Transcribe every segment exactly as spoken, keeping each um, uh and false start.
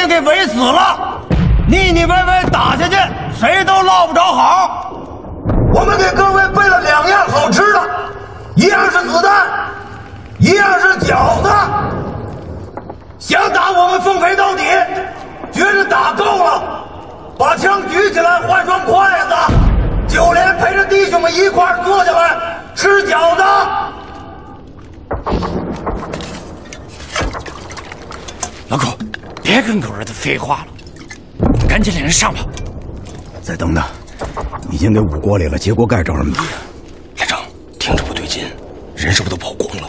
家给围死了，腻腻歪歪打下去，谁都落不着好。我们给各位备了两样好吃的，一样是子弹，一样是饺子。想打我们奉陪到底，觉着打够了，把枪举起来换双筷子，九连陪着弟兄们一块儿坐下来吃饺子。 老狗，别跟狗日的废话了，赶紧领人上吧。再等等，已经给捂锅里了，揭锅盖找什么底？连长，听着不对劲，人是不是都跑光了？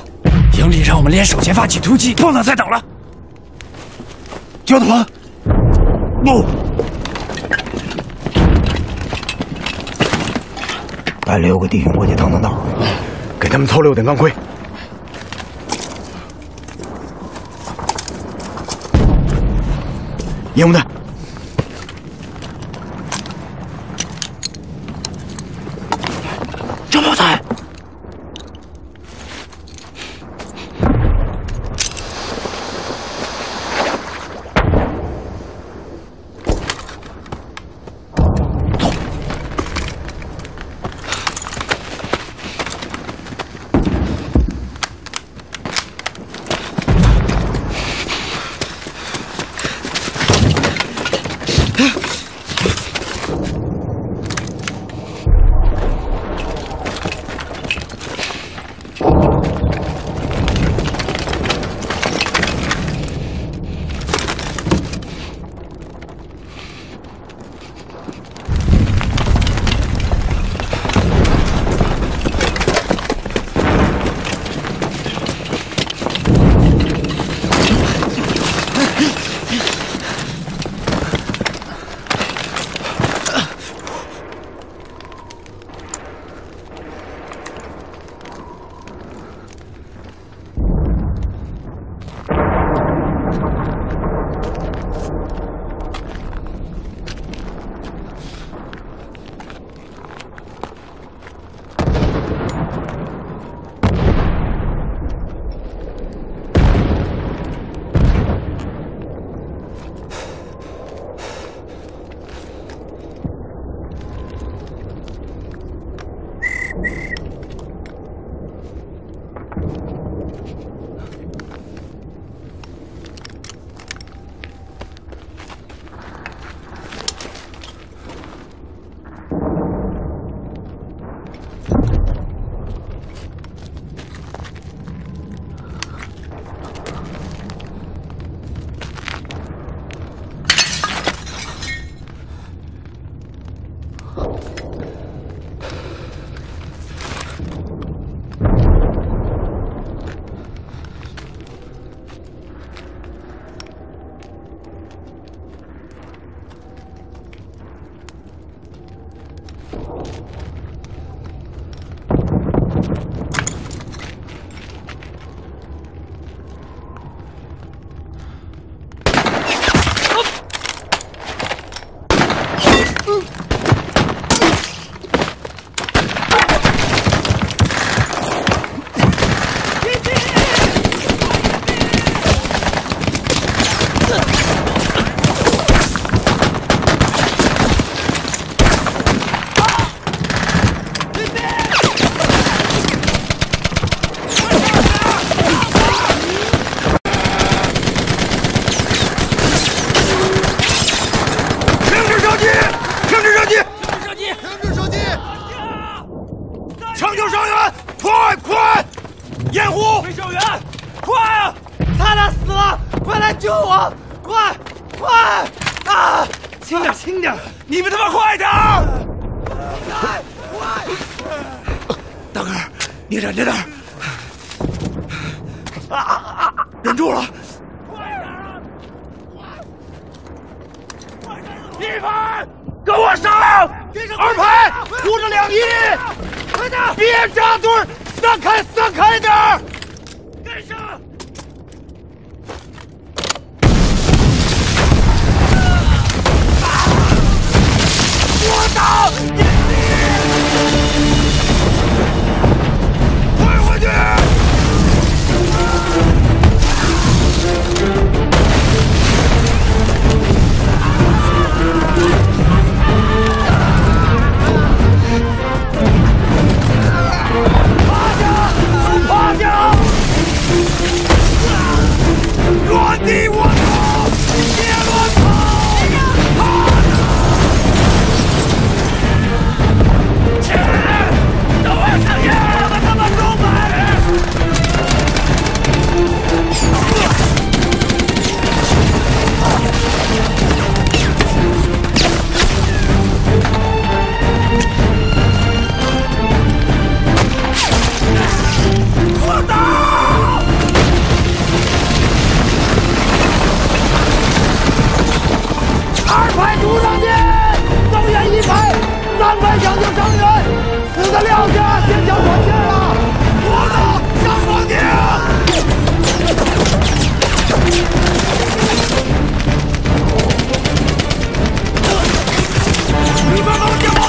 营里让我们联手揭发起突击，不能再等了。焦团，不，带六个弟兄过去挡挡道，给他们凑六顶钢盔。 烟雾弹，张茂才，走。伤人，死的廖家先交火线了，活的上皇庭。你们都先后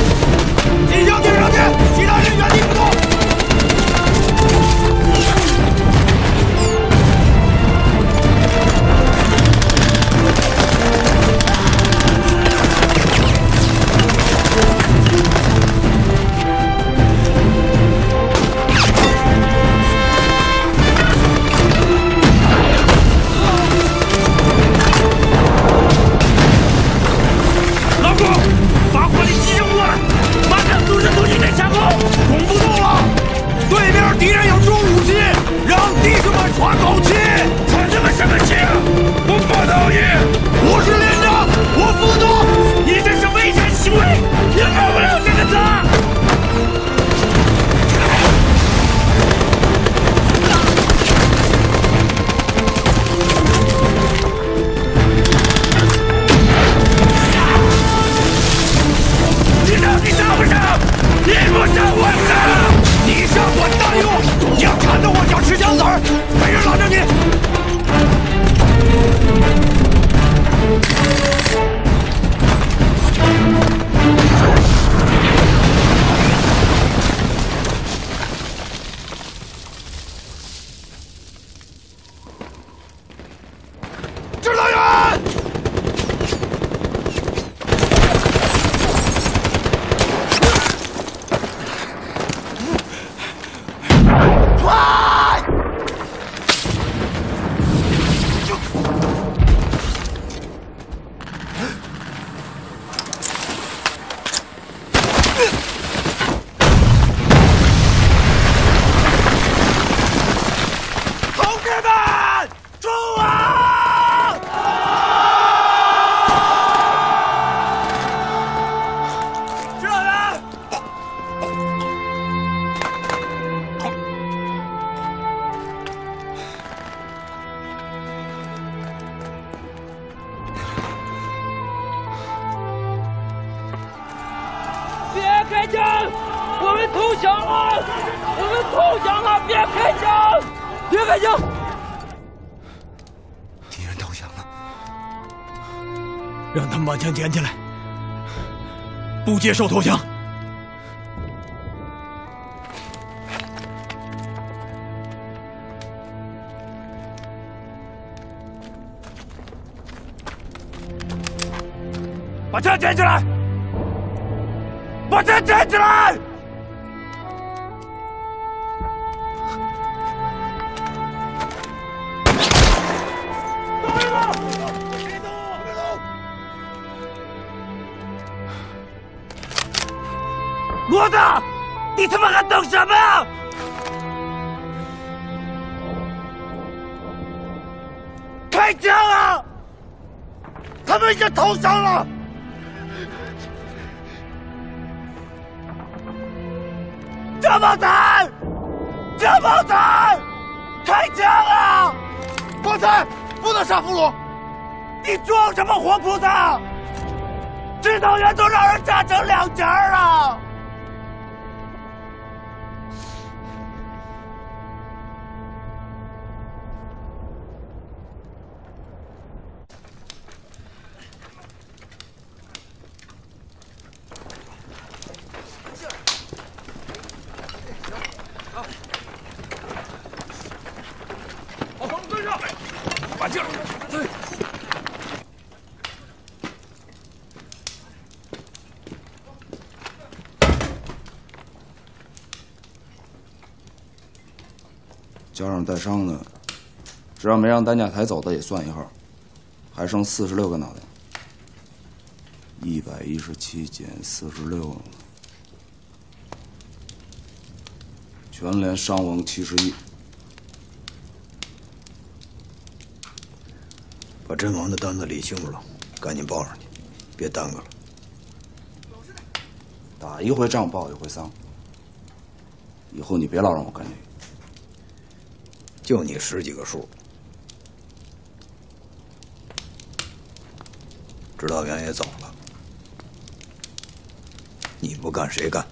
退！ 捡起来！不接受投降！把枪捡起来！把枪捡起来！骡子，你他妈还等什么呀？开枪啊！他们已经投降了。这么惨，这么惨！开枪啊！国才，不能杀俘虏！你装什么活菩萨？指导员都让人炸成两截了！ 家长带伤的，只要没让担架抬走的也算一号，还剩四十六个脑袋。一百一十七减四十六，全连伤亡七十一。把阵亡的单子理清楚了，赶紧报上去，别耽搁了。打一回仗报一回丧，以后你别老让我干这个。 就你十几个数，指导员也走了，你不干谁干？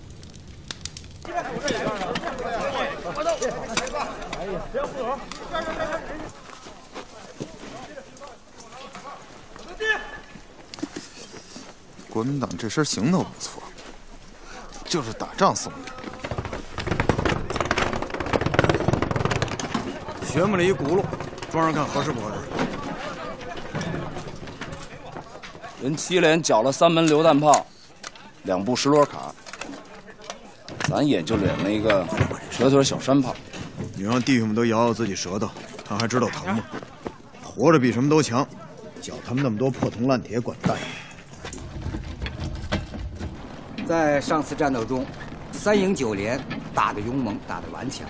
国民党这身行头不错，就是打仗怂点。 掘摸了一轱辘，装上看合适不合适。人七连缴了三门榴弹炮，两部石螺卡，咱也就领了一个瘸腿小山炮。你让弟兄们都摇摇自己舌头，他还知道疼吗？活着比什么都强，搅他们那么多破铜烂铁，管蛋用。在上次战斗中，三营九连打得勇猛，打得顽强。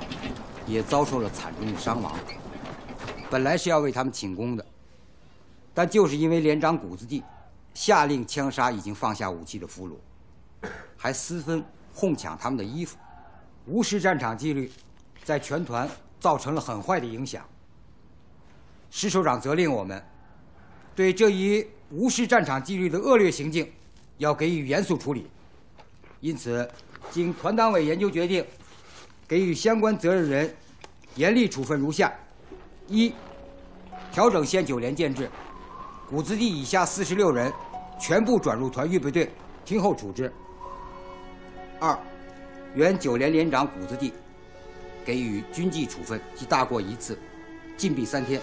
也遭受了惨重的伤亡。本来是要为他们请功的，但就是因为连长谷子地下令枪杀已经放下武器的俘虏，还私分哄抢他们的衣服，无视战场纪律，在全团造成了很坏的影响。石首长责令我们，对这一无视战场纪律的恶劣行径，要给予严肃处理。因此，经团党委研究决定。 给予相关责任人严厉处分如下：一、调整县九连建制，谷子地以下四十六人全部转入团预备队，听候处置；二、原九连连长谷子地给予军纪处分即大过一次，禁闭三天；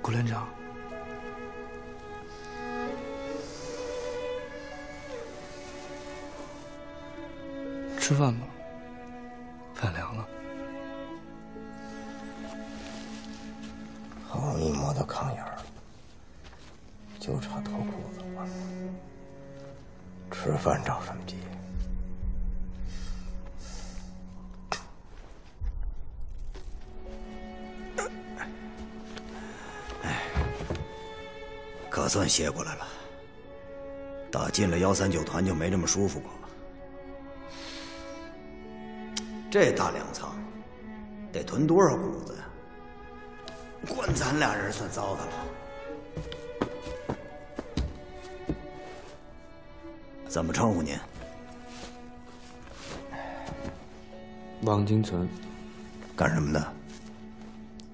谷连长。 吃饭吧，饭凉了。好一摸到炕沿儿，就差脱裤子了。吃饭着什么急？哎，可算歇过来了。打进了幺三九团就没这么舒服过。 这大粮仓得囤多少谷子呀？光咱俩人算糟蹋了。怎么称呼您？王金存。干什么的？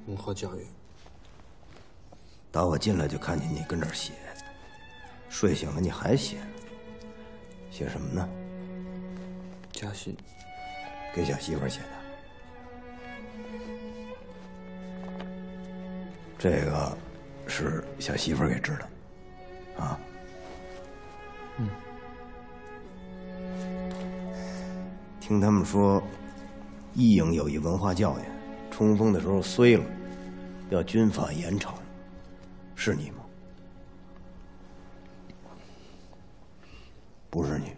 文化教育。打我进来就看见你跟这儿写，睡醒了你还写，写什么呢？家信。 给小媳妇写的，这个是小媳妇给织的，啊？嗯。听他们说，一营有一文化教员，冲锋的时候衰了，要军法严惩，是你吗？不是你。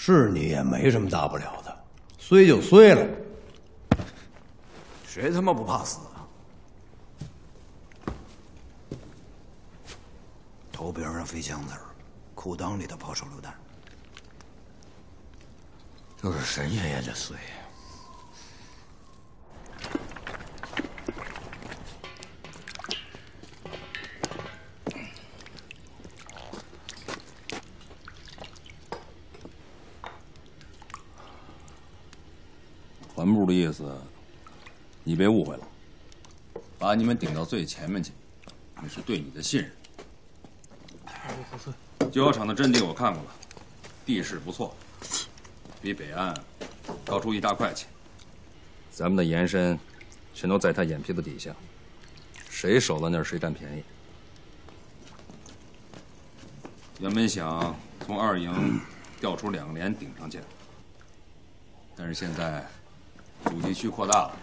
是你也没什么大不了的，衰就衰了，谁他妈不怕死啊？头边上飞枪子儿，裤裆里头抛手榴弹，就是神仙也得衰。团部的意思，你别误会了。把你们顶到最前面去，那是对你的信任。九窑厂的阵地我看过了，地势不错，比北岸高出一大块去。咱们的延伸全都在他眼皮子底下，谁守到那儿谁占便宜。原本想从二营调出两连顶上去，但是现在主力区扩大了，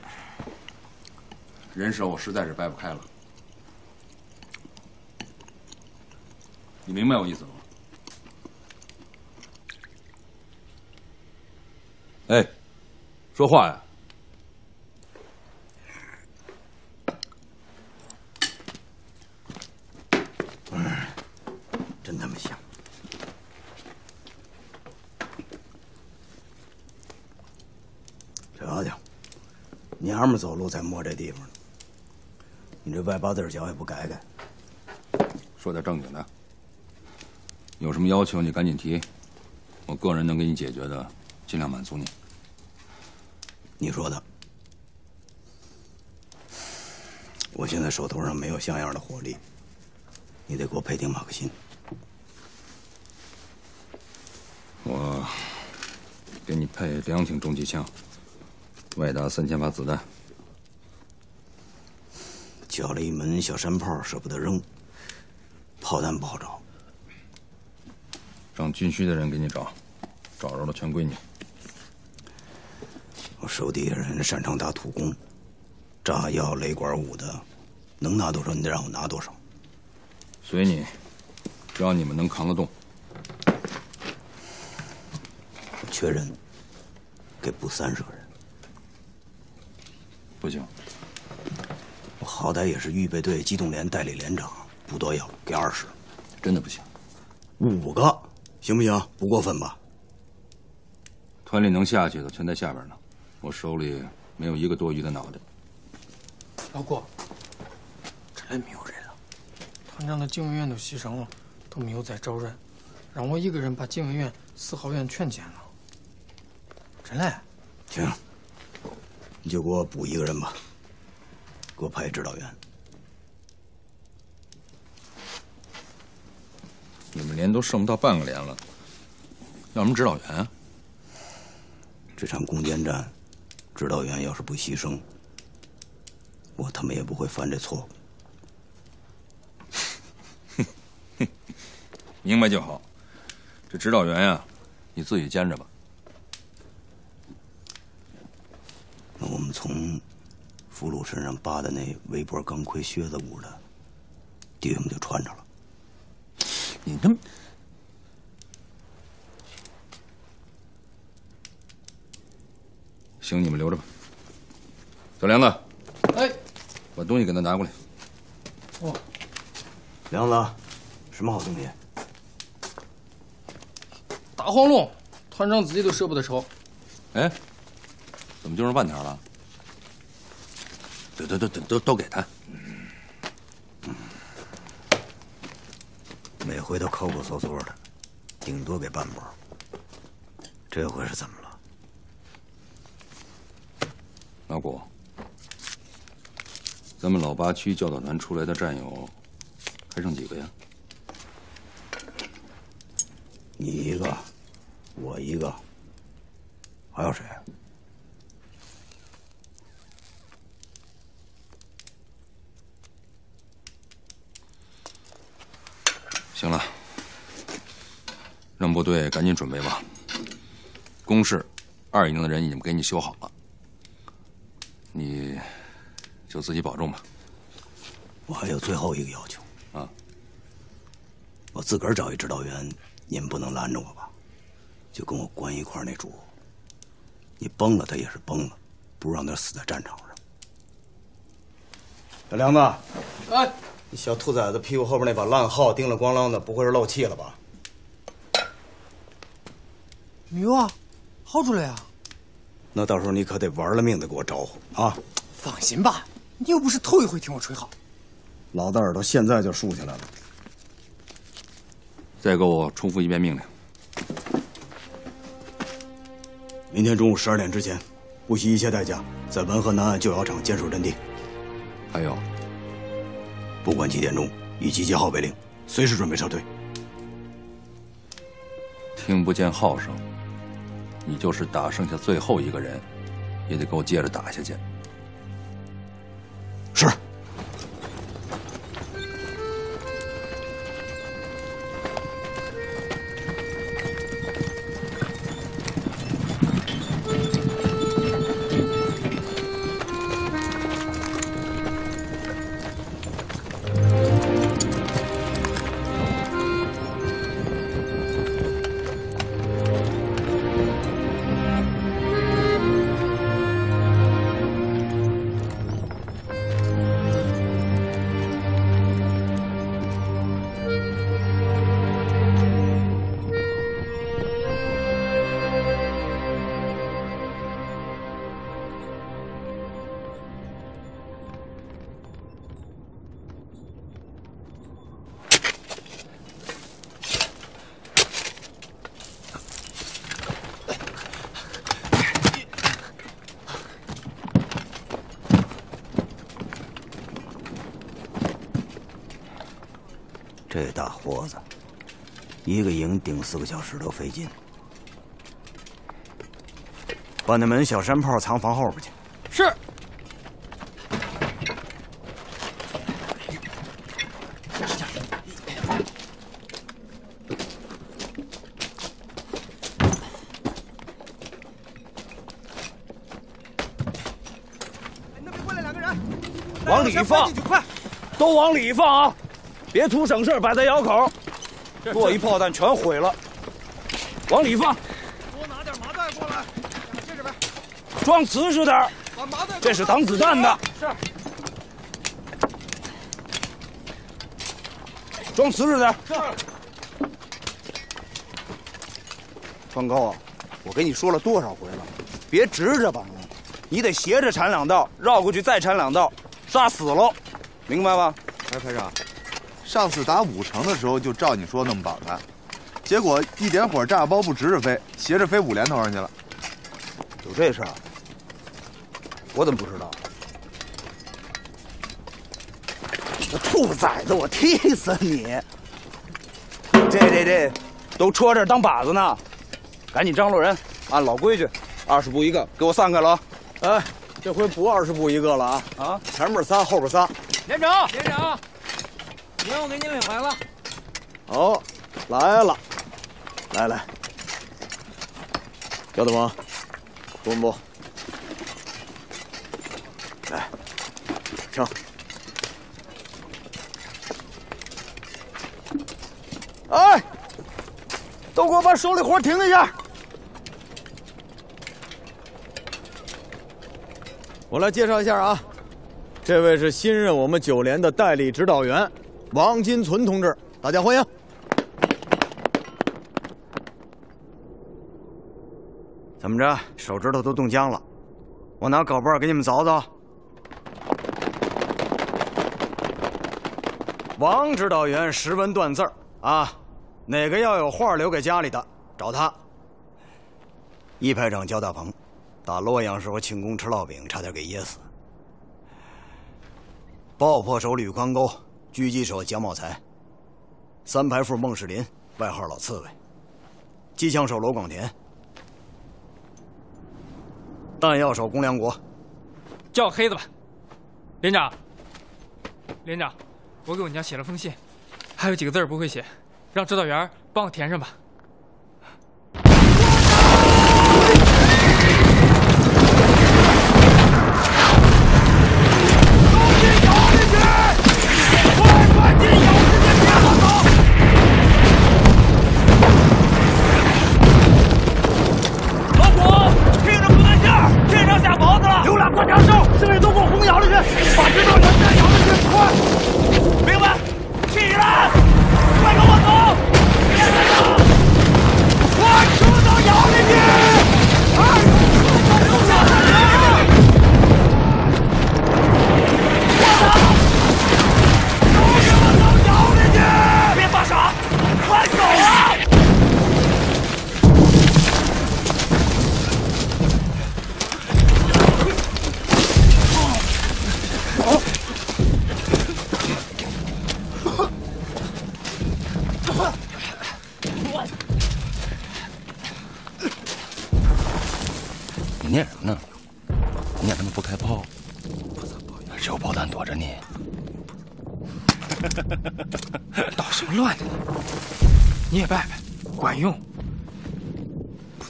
人手实在是掰不开了。你明白我意思吗？哎，说话呀！ 真他妈香！小丫头，娘们走路才摸这地方呢，你这外八字脚也不改改。说点正经的，有什么要求你赶紧提，我个人能给你解决的，尽量满足你。你说的，我现在手头上没有像样的火力，你得给我配顶马克沁。 我给你配两挺重机枪，外搭三千发子弹，缴了一门小山炮，舍不得扔，炮弹不好找，让军需的人给你找，找着了全归你。我手底下人擅长打土工，炸药、雷管、武的，能拿多少你得让我拿多少，随你，只要你们能扛得动。 缺人，给补三十个人。不行，我好歹也是预备队机动连代理连长，不多要，给二十。真的不行，五个行不行？不过分吧？团里能下去的全在下边呢，我手里没有一个多余的脑袋。老顾，真没有人了。团长的经文院都牺牲了，都没有再招人，让我一个人把经文院、四号院全捡了。 陈磊，行，你就给我补一个人吧，给我派指导员。你们连都剩不到半个连了，要什么指导员啊？这场攻坚战，指导员要是不牺牲，我他妈也不会犯这错误。明白就好。这指导员呀、啊，你自己兼着吧。 那我们从俘虏身上扒的那围脖钢盔靴子捂的，弟兄们就穿着了。你他妈！行，你们留着吧。小梁子，哎，把东西给他拿过来。哦，梁子，什么好东西？大黄龙，团长自己都舍不得抽。哎。 怎么就剩半条了？都都都都都都给他。每回都抠抠搜搜的，顶多给半包。这回是怎么了？老谷，咱们老八区教导团出来的战友还剩几个呀？你一个，我一个，还有谁？ 行了，让部队赶紧准备吧。工事二营的人已经给你修好了，你就自己保重吧。我还有最后一个要求啊，我自个儿找一指导员，你们不能拦着我吧？就跟我关一块儿那主，你崩了他也是崩了，不让他死在战场上。小梁子，哎。 你小兔崽子屁股后边那把烂号叮了咣啷的，不会是漏气了吧？没有啊，薅出来呀、啊！那到时候你可得玩了命的给我招呼啊！放心吧，你又不是头一回听我吹号。老大耳朵现在就竖起来了。再给我重复一遍命令：明天中午十二点之前，不惜一切代价，在文和南岸旧窑厂坚守阵地。还有。 不管几点钟，以集结号为令，随时准备撤退。听不见号声，你就是打剩下最后一个人，也得给我接着打下去。是。这大豁子，一个营顶四个小时都费劲。把那门小山炮藏房后边去。是。 往里放，都往里放啊！别图省事，摆在窑口，落一炮弹全毁了。往里放，多拿点麻袋过来，这边装瓷实点，把麻袋。这是挡子弹的，是。装瓷实点，是。川高啊，我跟你说了多少回了，别直着绑了，你得斜着铲两道，绕过去再铲两道。 炸死喽，明白吧？哎，排长，上次打五城的时候就照你说那么绑他，结果一点火炸包不直着飞，斜着飞五连头上去了。有这事儿？我怎么不知道？这兔崽子，我踢死你！这这这，都戳这儿当靶子呢，赶紧张罗人，按老规矩，二十步一个，给我散开了啊！哎。 这回不二十步一个了啊！啊，前面仨，后边仨。连长，连长，明我给您领来了。哦，来了，来来。姚大鹏，中不？来，停。哎，都给我把手里活停一下。 我来介绍一下啊，这位是新任我们九连的代理指导员王金存同志，大家欢迎。怎么着，手指头都冻僵了？我拿镐把给你们凿凿。王指导员识文断字儿啊，哪个要有话留给家里的，找他。一排长焦大鹏。 打洛阳时候庆功吃烙饼，差点给噎死。爆破手吕匡沟，狙击手蒋茂才，三排副孟世林，外号老刺猬，机枪手娄广田，弹药手龚良国，叫黑子吧。连长，连长，我给我娘写了封信，还有几个字不会写，让指导员帮我填上吧。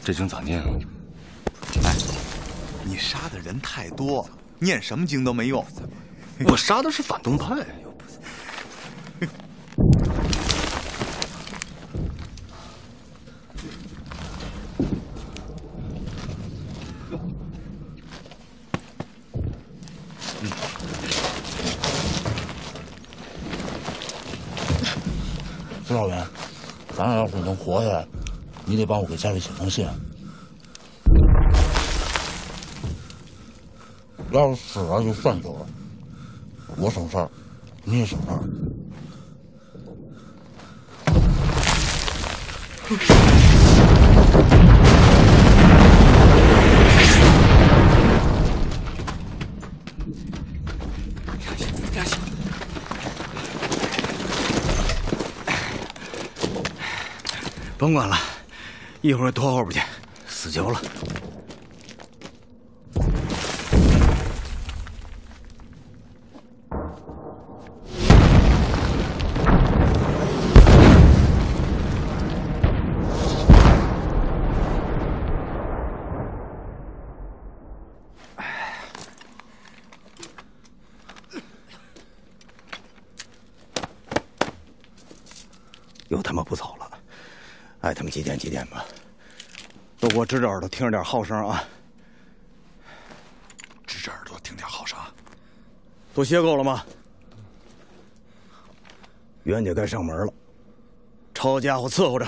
这经咋念啊？哎，你杀的人太多，念什么经都没用。我杀的是反动派。指导员，咱俩要是能活下来。 你得帮我给家里写封信。要是死了就算球了，我省事儿，你也省事儿。甭管了，一会儿拖后边去，死球了。 又他妈不早了，爱他妈几点几点吧，都给我支着耳朵听着点号声啊！支着耳朵听点号声，都歇够了吗？袁姐该上门了，抄家伙伺候着。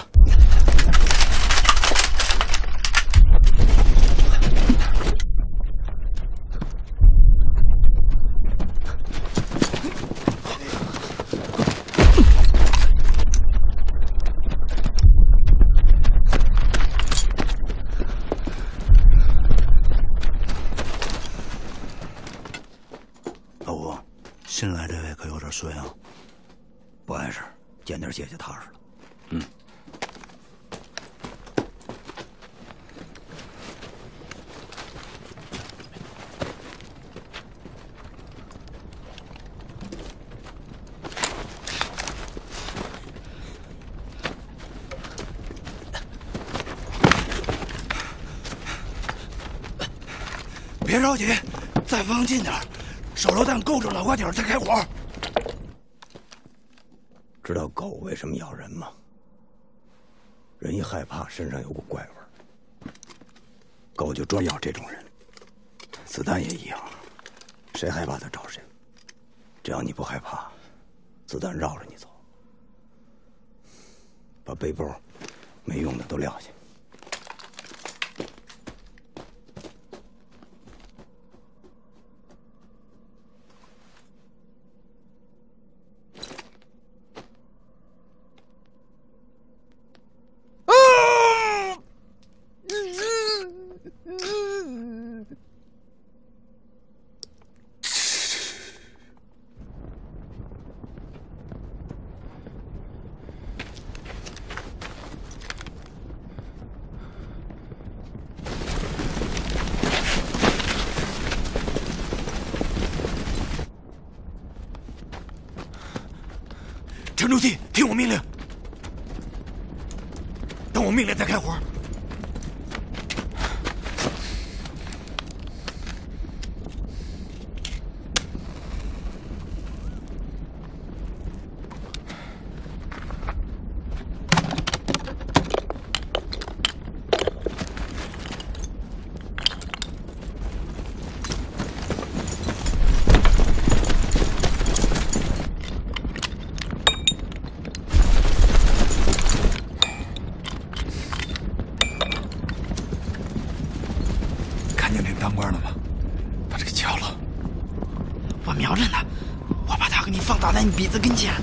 新来这位可有点衰啊，不碍事，见点姐姐踏实了。嗯，别着急，再放近点。 手榴弹够着脑瓜顶再开火。知道狗为什么咬人吗？人一害怕，身上有股怪味儿，狗就专咬这种人。子弹也一样，谁害怕他找谁。只要你不害怕，子弹绕着你走。把背包没用的都撂下。 陈主席，听我命令，等我命令再开火。当官了吗？把这个敲了。我瞄着呢，我把它给你放倒在你鼻子跟前。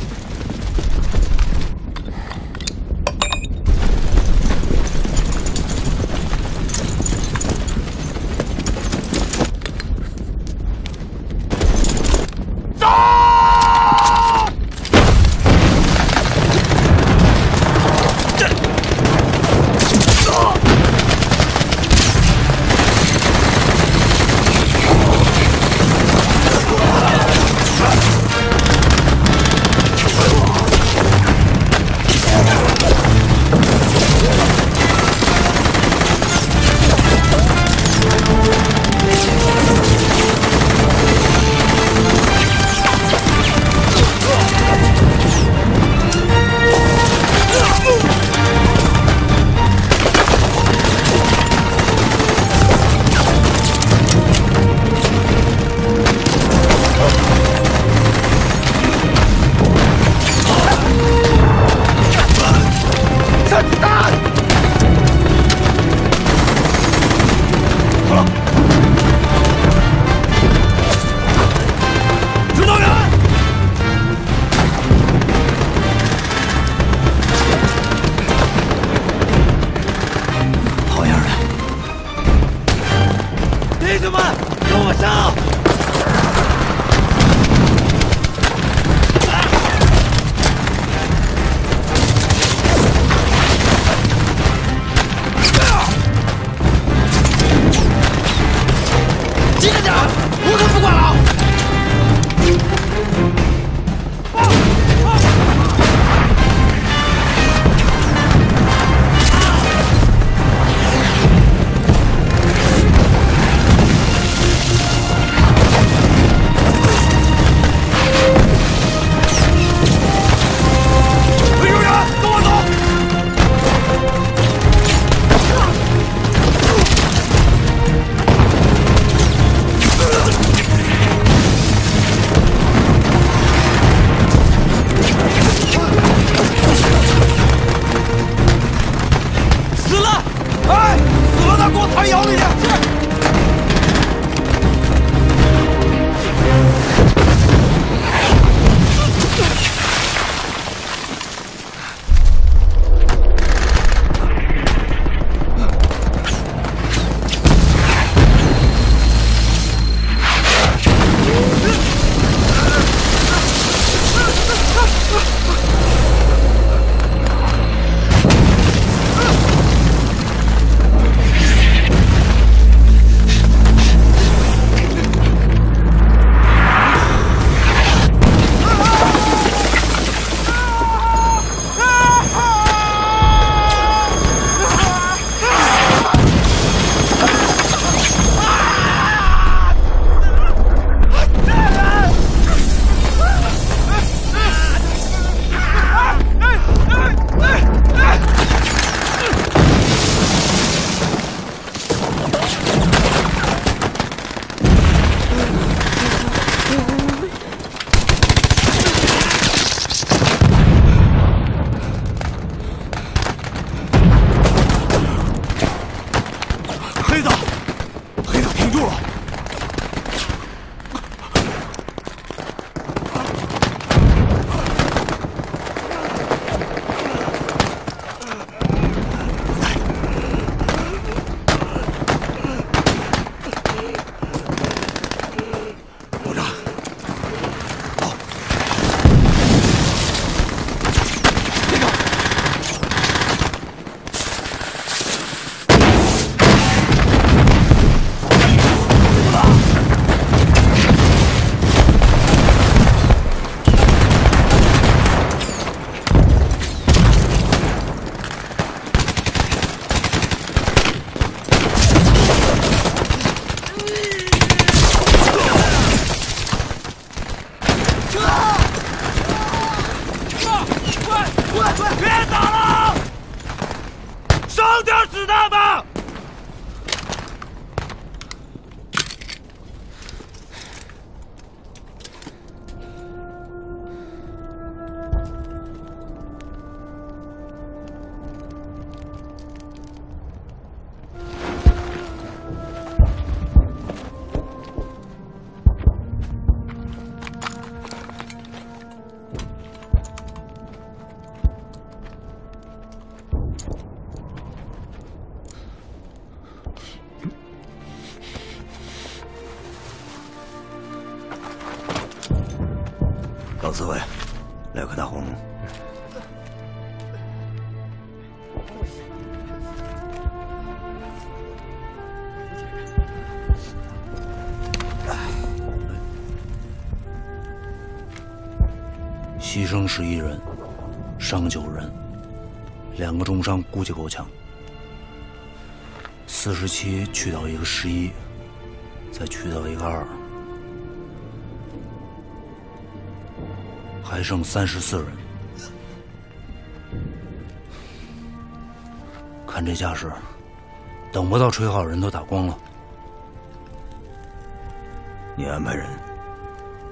他给我抬窑里去！老刺猬，来颗大红龙。牺牲十一人，伤九人，两个重伤，估计够呛。四十七去掉一个十一，再去掉一个二。 还剩三十四人，看这架势，等不到吹号人都打光了。你安排人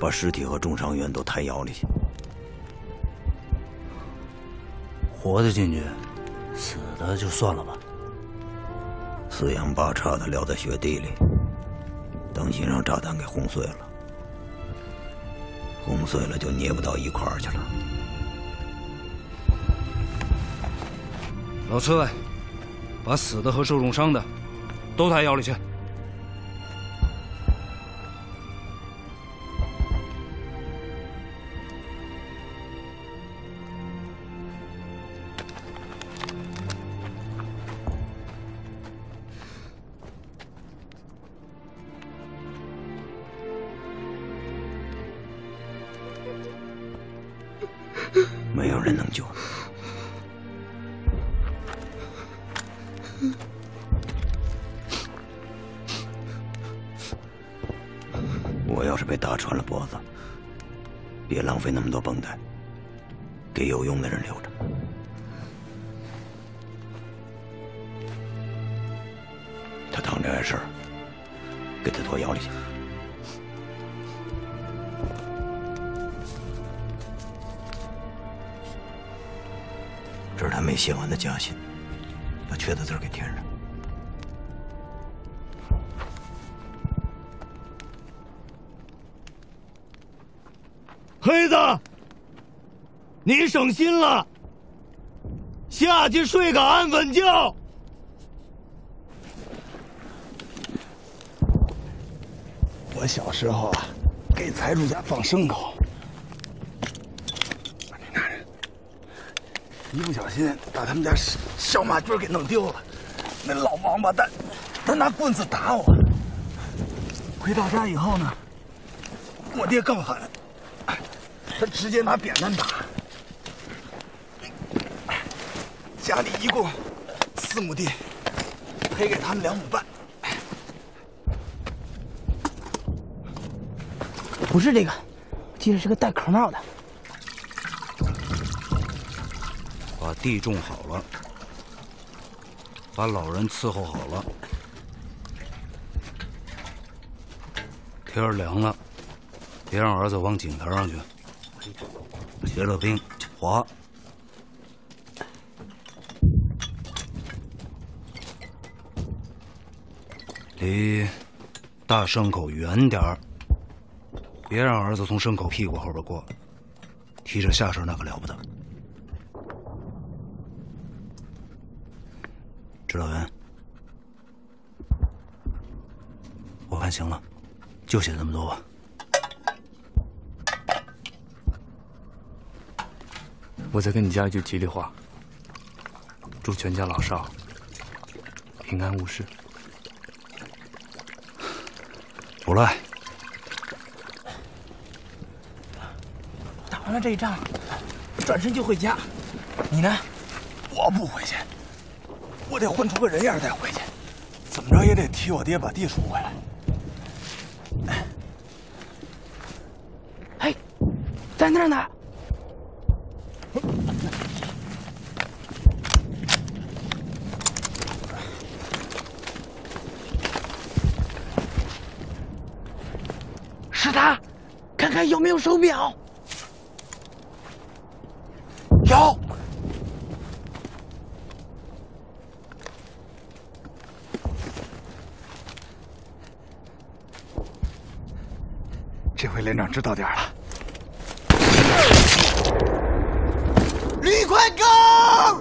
把尸体和重伤员都抬窑里去，活的进去，死的就算了吧。四仰八叉的撂在雪地里，当心让炸弹给轰碎了。 轰碎了就捏不到一块儿去了。老刺猬，把死的和受重伤的都抬窑里去。没有人能救。我要是被打穿了脖子，别浪费那么多绷带，给有用的人留着。他躺着碍事儿，给他拖窑里去。 这是他没写完的家信，把缺的字给填上。黑子，你省心了，下去睡个安稳觉。 我小时候啊，给财主家放牲口，你拿着，一不小心把他们家小马驹给弄丢了。那老王八蛋，他拿棍子打我。回到家以后呢，我爹更狠，他直接拿扁担打。家里一共四亩地，赔给他们两亩半。 不是这个，我记得是个戴壳帽的。把地种好了，把老人伺候好了，天儿凉了，别让儿子往井台上去，结了冰滑。离大牲口远点儿。 别让儿子从牲口屁股后边过，提着下身那可了不得。指导员，我看行了，就写这么多吧。我再跟你加一句吉利话，祝全家老少平安无事。不赖。 完了这一仗，转身就回家。你呢？我不回去，我得混出个人样再回去。怎么着也得替我爹把地赎回来。哎，在那儿呢。是他，看看有没有手表。 有，这回连长知道点儿了。李坤刚，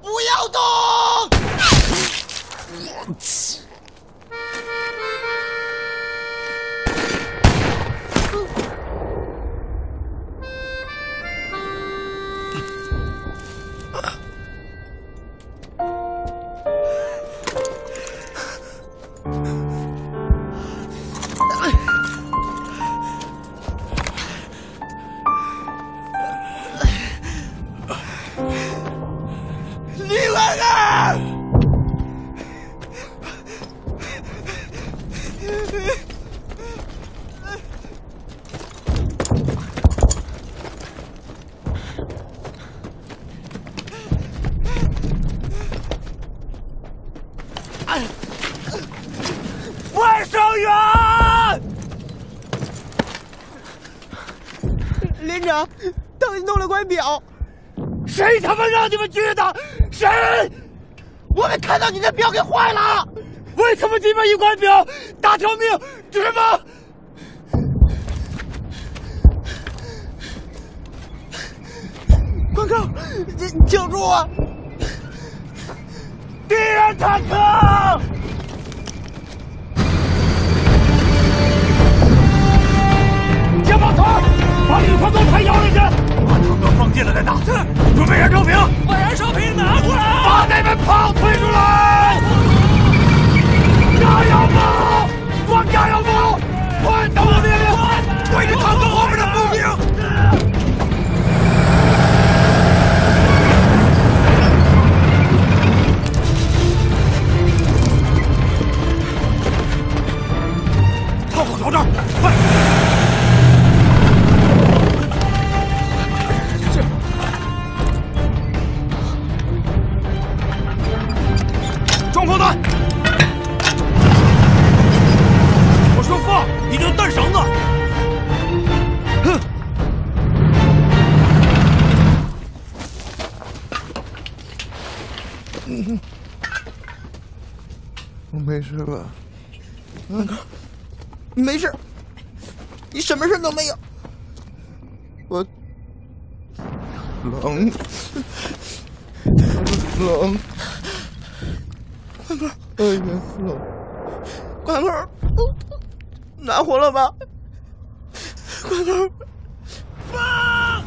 不要动！我去。 让你们锯的谁？我们看到你的表给坏了，为什么这边一块表打条命值吗？关哥，你请住啊！敌人坦克！ 先把团把李宽东抬摇下去，把坦克放近了再打。是，准备燃烧瓶，把燃烧瓶拿过来，把那门炮推出来。加油炮，放加油炮，快等我命令，对着坦克后面的步兵。 没事吧？嗯，你没事，你什么事都没有。我冷，冷，快点，哎呀，冷，快点，拿火了吧，快点，啊！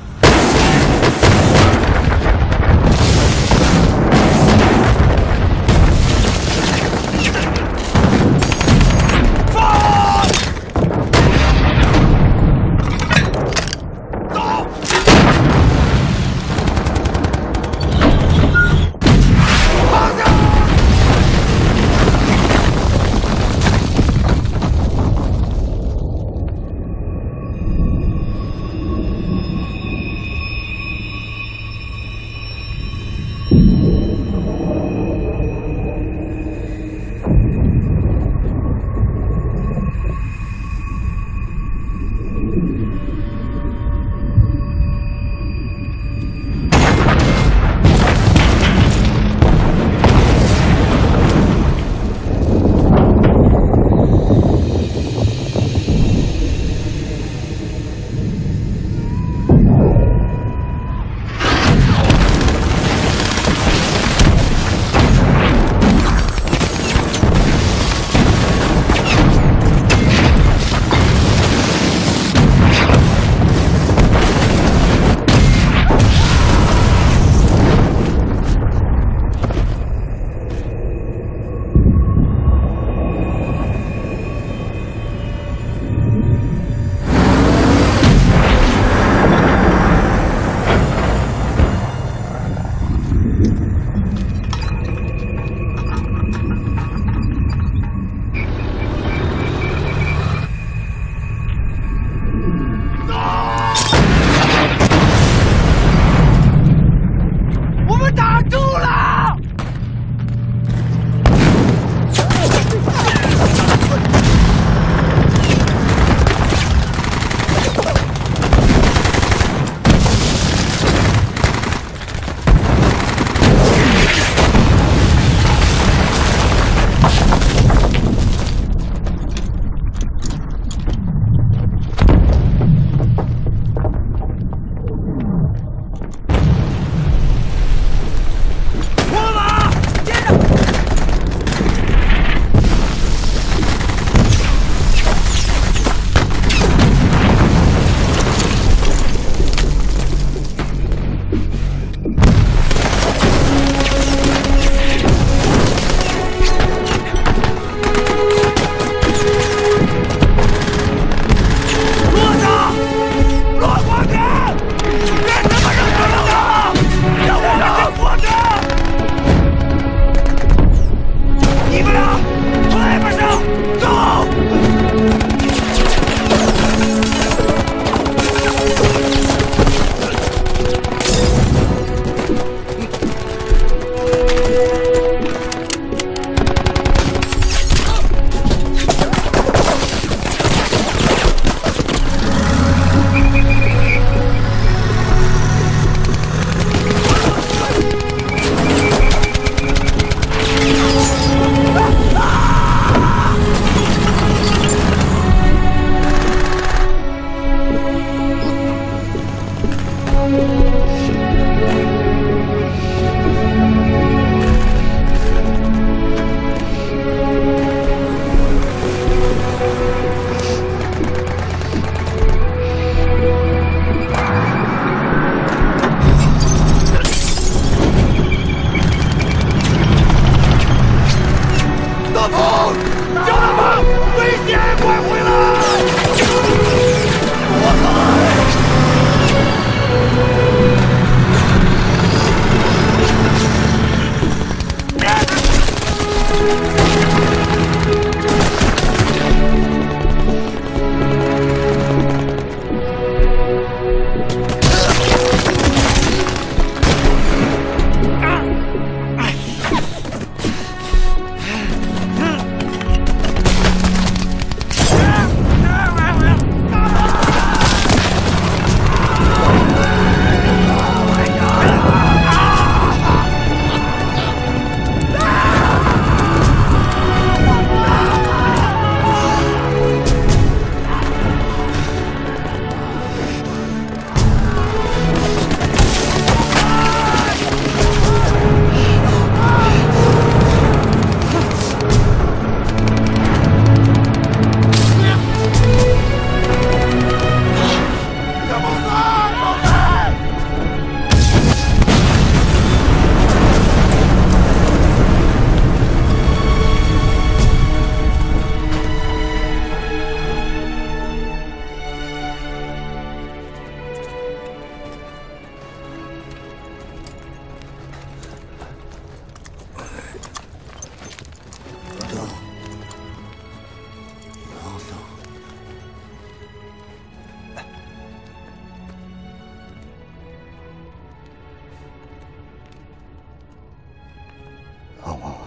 等我，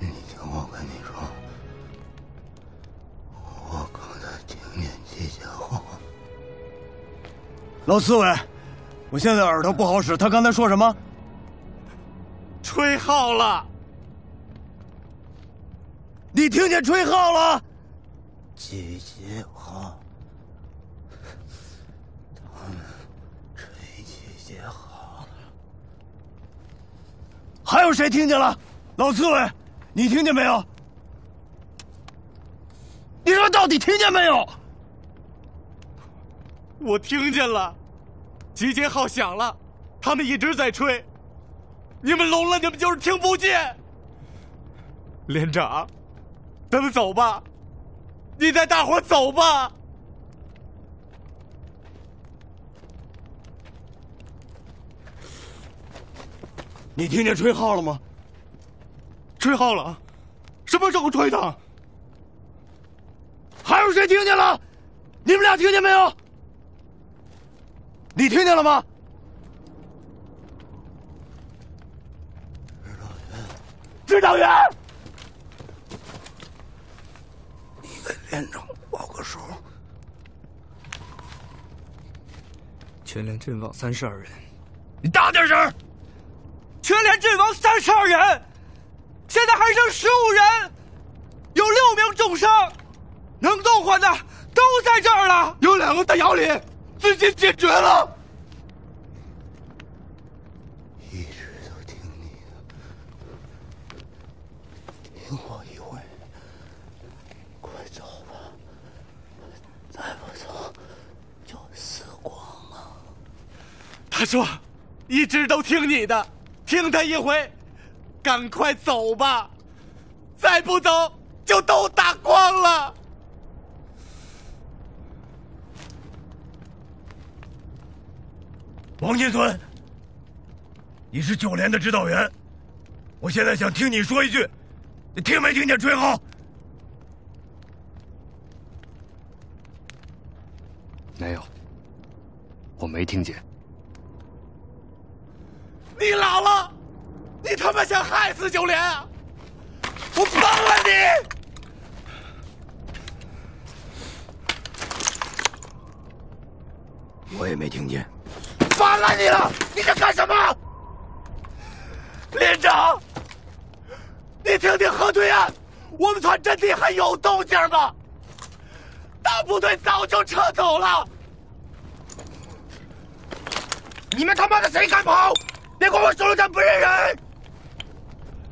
你听我跟你说，我刚才听见机械后。老四伟，我现在耳朵不好使，他刚才说什么？吹号了。你听见吹号了？机械号。 还有谁听见了？老刺猬，你听见没有？你说到底听见没有？我听见了，集结号响了，他们一直在吹。你们聋了，你们就是听不见。连长，咱们走吧，你带大伙走吧。 你听见吹号了吗？吹号了，什么时候吹的？还有谁听见了？你们俩听见没有？你听见了吗？指导员，你跟连长报个数。全连阵亡三十二人，你大点声！ 全连阵亡三十二人，现在还剩十五人，有六名重伤，能动换的都在这儿了。有两个在窑里，自己解决了。一直都听你的，听我一回。快走吧，再不走就死光了。他说，一直都听你的。 听他一回，赶快走吧，再不走就都打光了。王金存，你是九连的指导员，我现在想听你说一句，你听没听见吹号？没有，我没听见。 你老了，你他妈想害死九连啊！我崩了你！我也没听见。崩了你了！你在干什么？连长，你听听河对岸，我们团阵地还有动静吗？大部队早就撤走了。你们他妈的谁敢跑？ 别管我手榴弹不认人！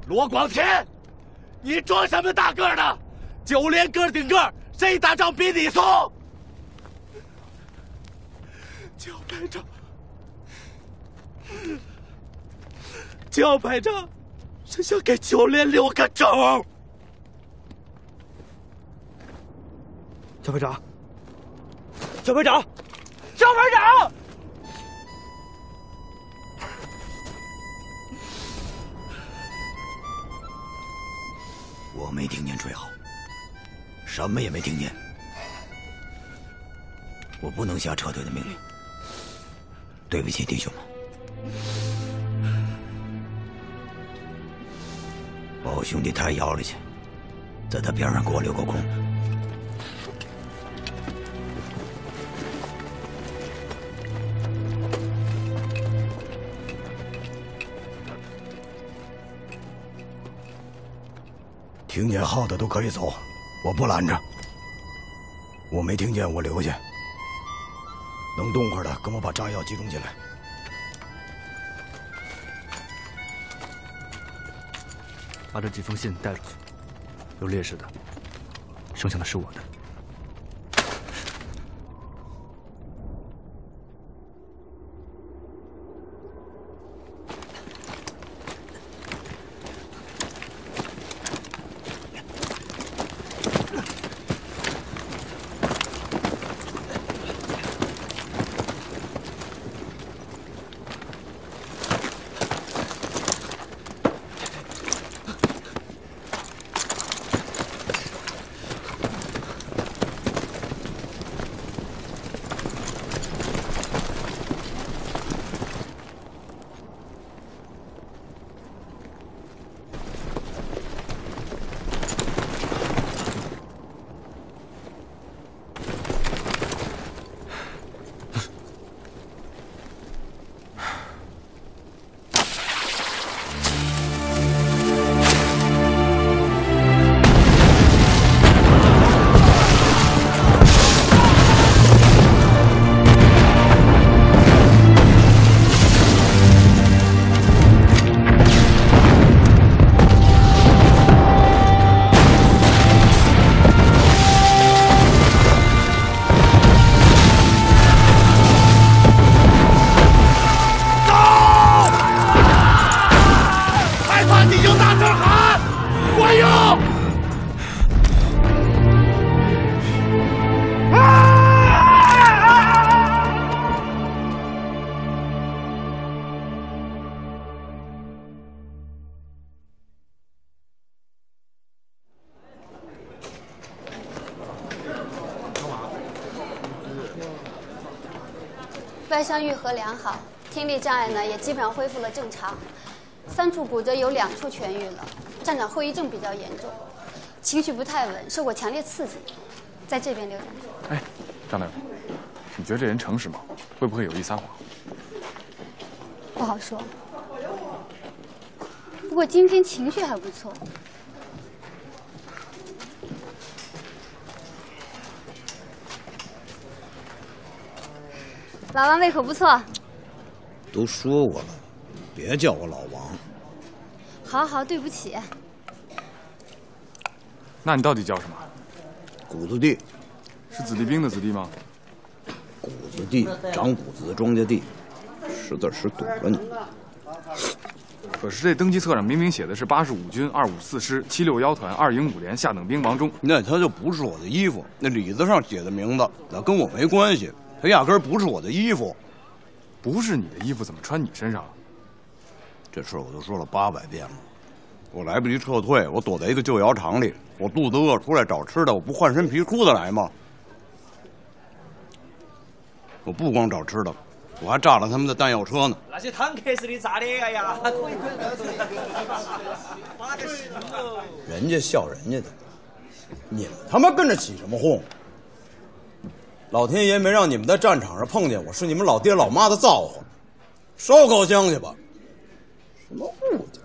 罗广田，你装什么大个的？九连个顶个，谁打仗比你松？焦排长，焦排长是想给九连留个种。焦排长，焦排长，焦排长！ 我没听见吹号，什么也没听见。我不能下撤退的命令。对不起，弟兄们，把我兄弟抬窑里去，在他边上给我留个空。听见号的都可以走，我不拦着。我没听见，我留下。能动会儿的，跟我把炸药集中起来。把这几封信带出去，有烈士的，剩下的是我的。外伤愈合良好，听力障碍呢也基本上恢复了正常。三处骨折有两处痊愈了，站长后遗症比较严重，情绪不太稳，受过强烈刺激。在这边留点。哎，张大夫，你觉得这人诚实吗？会不会有意撒谎？不好说。不过今天情绪还不错。 老王胃口不错，都说我了，别叫我老王。好好，对不起。那你到底叫什么？谷子地，是子弟兵的子弟吗？谷子地，长谷子的庄稼地，识字识堵了你。可是这登记册上明明写的是八十五军二五四师七六幺团二营五连下等兵王忠，那他就不是我的衣服，那李子上写的名字，那跟我没关系。 他压根儿不是我的衣服，不是你的衣服怎么穿你身上？这事儿我都说了八百遍了，我来不及撤退，我躲在一个旧窑厂里，我肚子饿出来找吃的，我不换身皮裤子来吗？我不光找吃的，我还炸了他们的弹药车呢。那些坦克是你炸的呀？人家笑人家的，你们他妈跟着起什么哄？ 老天爷没让你们在战场上碰见我，是你们老爹老妈的造化，烧高香去吧！什么物件？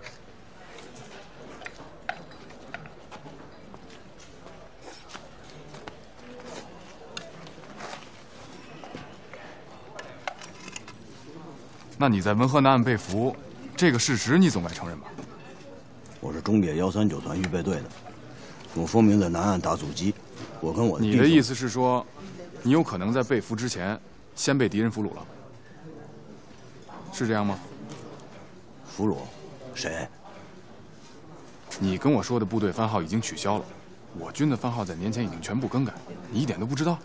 那你在文河南岸被俘，这个事实你总该承认吧？我是中野幺三九团预备队的，我奉命在南岸打阻击。我跟我的你的意思是说？ 你有可能在被俘之前，先被敌人俘虏了，是这样吗？俘虏？谁？你跟我说的部队番号已经取消了，我军的番号在年前已经全部更改，你一点都不知道。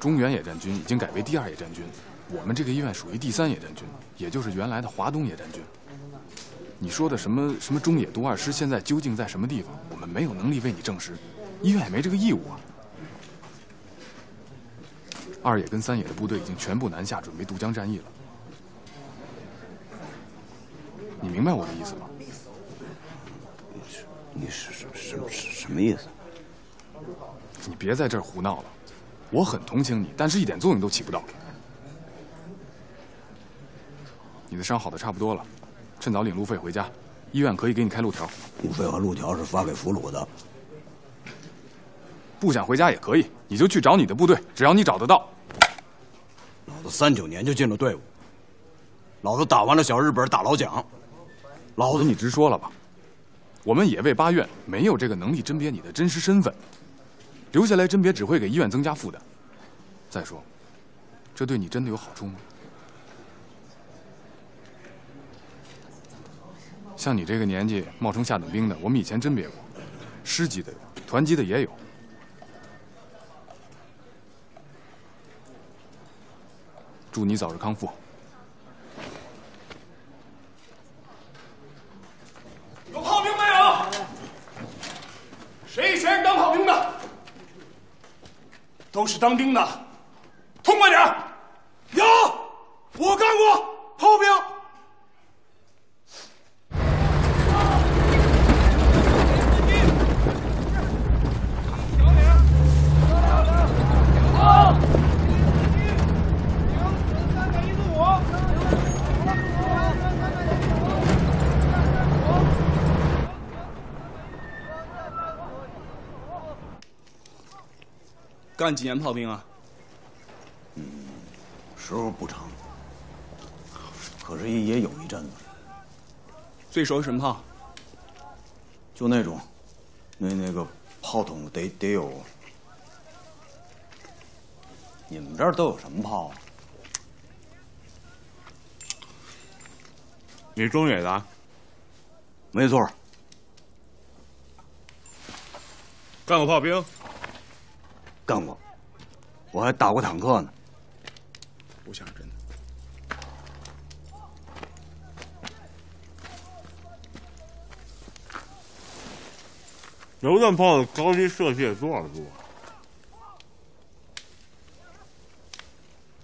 中原野战军已经改为第二野战军，我们这个医院属于第三野战军，也就是原来的华东野战军。你说的什么什么中野独二师，现在究竟在什么地方？我们没有能力为你证实。 医院也没这个义务啊！二野跟三野的部队已经全部南下，准备渡江战役了。你明白我的意思吗？你是什什什么意思？你别在这儿胡闹了！我很同情你，但是一点作用都起不到。你的伤好的差不多了，趁早领路费回家。医院可以给你开路条。路费和路条是发给俘虏的。 不想回家也可以，你就去找你的部队，只要你找得到。老子三九年就进了队伍，老子打完了小日本，打老蒋。老子你直说了吧，我们野卫八院没有这个能力甄别你的真实身份，留下来甄别只会给医院增加负担。再说，这对你真的有好处吗？像你这个年纪冒充下等兵的，我们以前甄别过，师级的有，团级的也有。 祝你早日康复。有炮兵没有？谁谁是当炮兵的？都是当兵的，痛快点！有，我干过炮兵。 干几年炮兵啊？嗯，时候不长，可是也有一阵子。最熟什么炮？就那种，那那个炮筒得得有。你们这儿都有什么炮啊？你中野的？没错。干过炮兵？ 干过，我还打过坦克呢。不像是真的。榴弹炮的高级设计也做得多。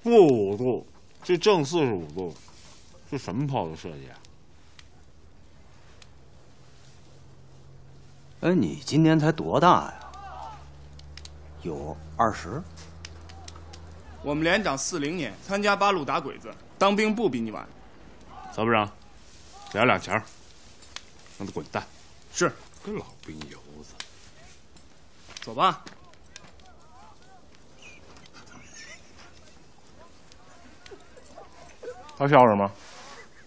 负五度，这正四十五度，是什么炮的设计啊？哎，你今年才多大呀？有二十？我们连长四零年参加八路打鬼子，当兵不比你晚。曹部长，给他两钱，让他滚蛋。是。跟老兵油子。走吧。 他笑什么？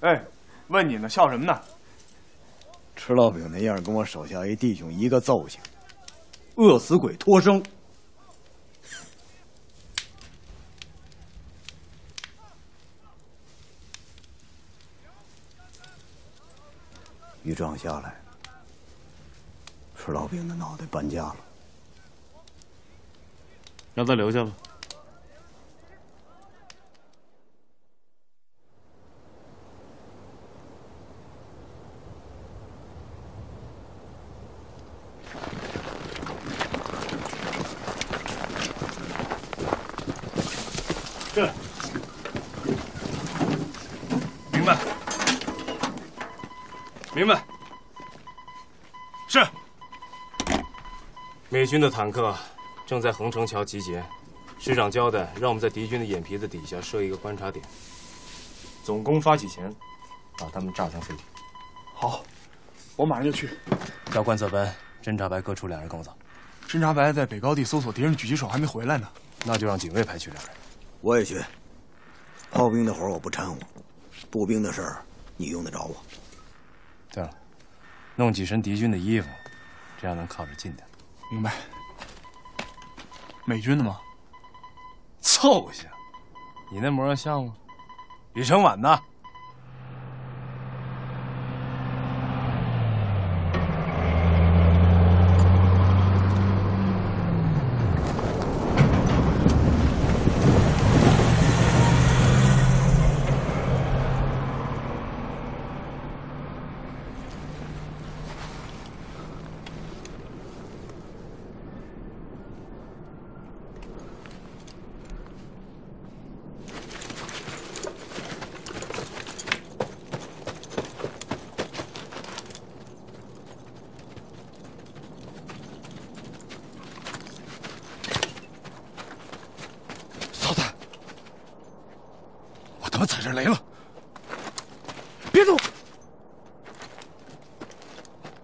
哎，问你呢，笑什么呢？吃烙饼那样，跟我手下一弟兄一个揍性，饿死鬼脱生。一仗下来，吃烙饼的脑袋搬家了，让他留下吧。 美军的坦克正在横城桥集结，师长交代让我们在敌军的眼皮子底下设一个观察点，总攻发起前，把他们炸成废铁。好，我马上就去。叫观测班、侦察白各处两人跟我走。侦察白在北高地搜索敌人狙击手，还没回来呢。那就让警卫排去两人。我也去。炮兵的活我不掺和，步兵的事儿你用得着我。对了，弄几身敌军的衣服，这样能靠着近点。 明白，美军的吗？凑下，你那模样像吗？李承晚呢？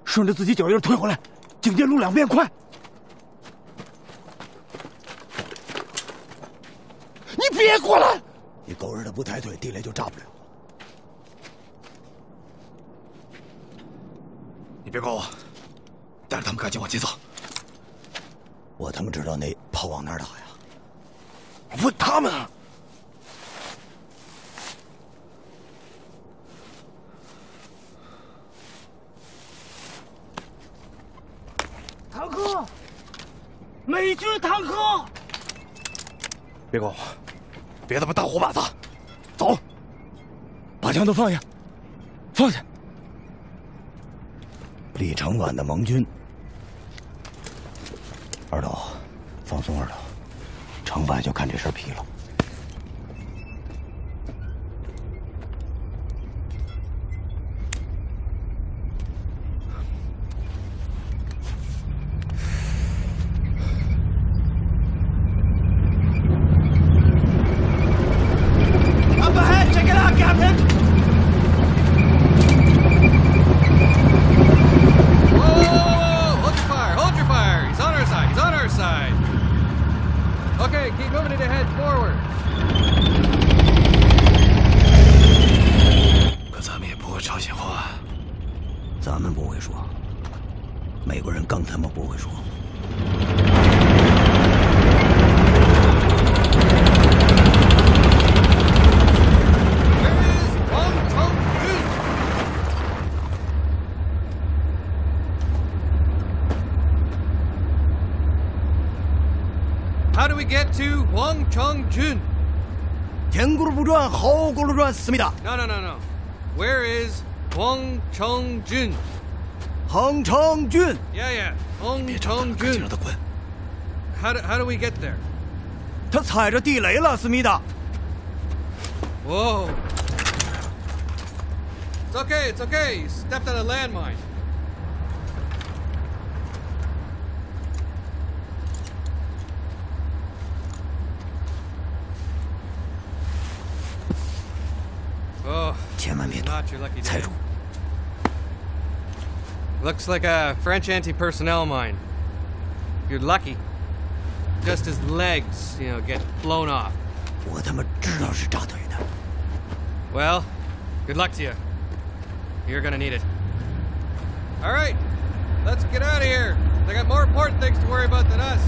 顺着自己脚印退回来，警戒路两边，快！你别过来！你狗日的不抬腿，地雷就炸不了。你别管我，带着他们赶紧往前走。我他妈知道那炮往哪儿打呀？问他们啊！ 美军坦克！别管我，别他妈当活靶子，走！把枪都放下，放下！李承晚的盟军，二斗，放松二斗，承晚就看这身皮了。思密达。No no no no. Where is Huang Chengjun? Huang Chengjun. Yeah yeah. Huang Chengjun. 让他滚。How do how do we get there? 他踩着地雷了，思密达。Whoa. It's okay, it's okay. Stepped on a landmine. Oh, not your lucky day. Looks like a French anti-personnel mine. You're lucky. Just his legs, you know, get blown off. Well, good luck to you. You're gonna need it. All right, let's get out of here. They got more important things to worry about than us.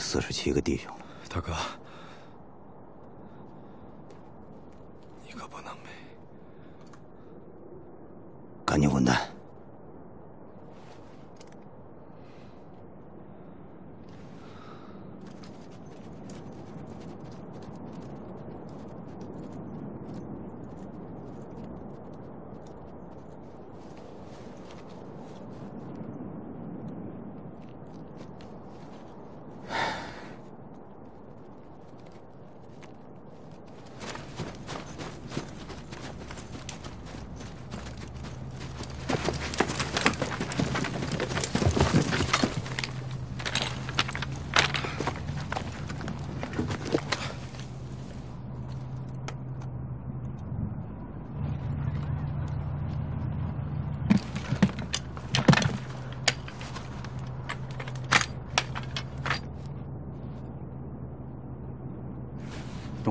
四十七个弟兄了，大哥，你可不能没！赶紧滚蛋！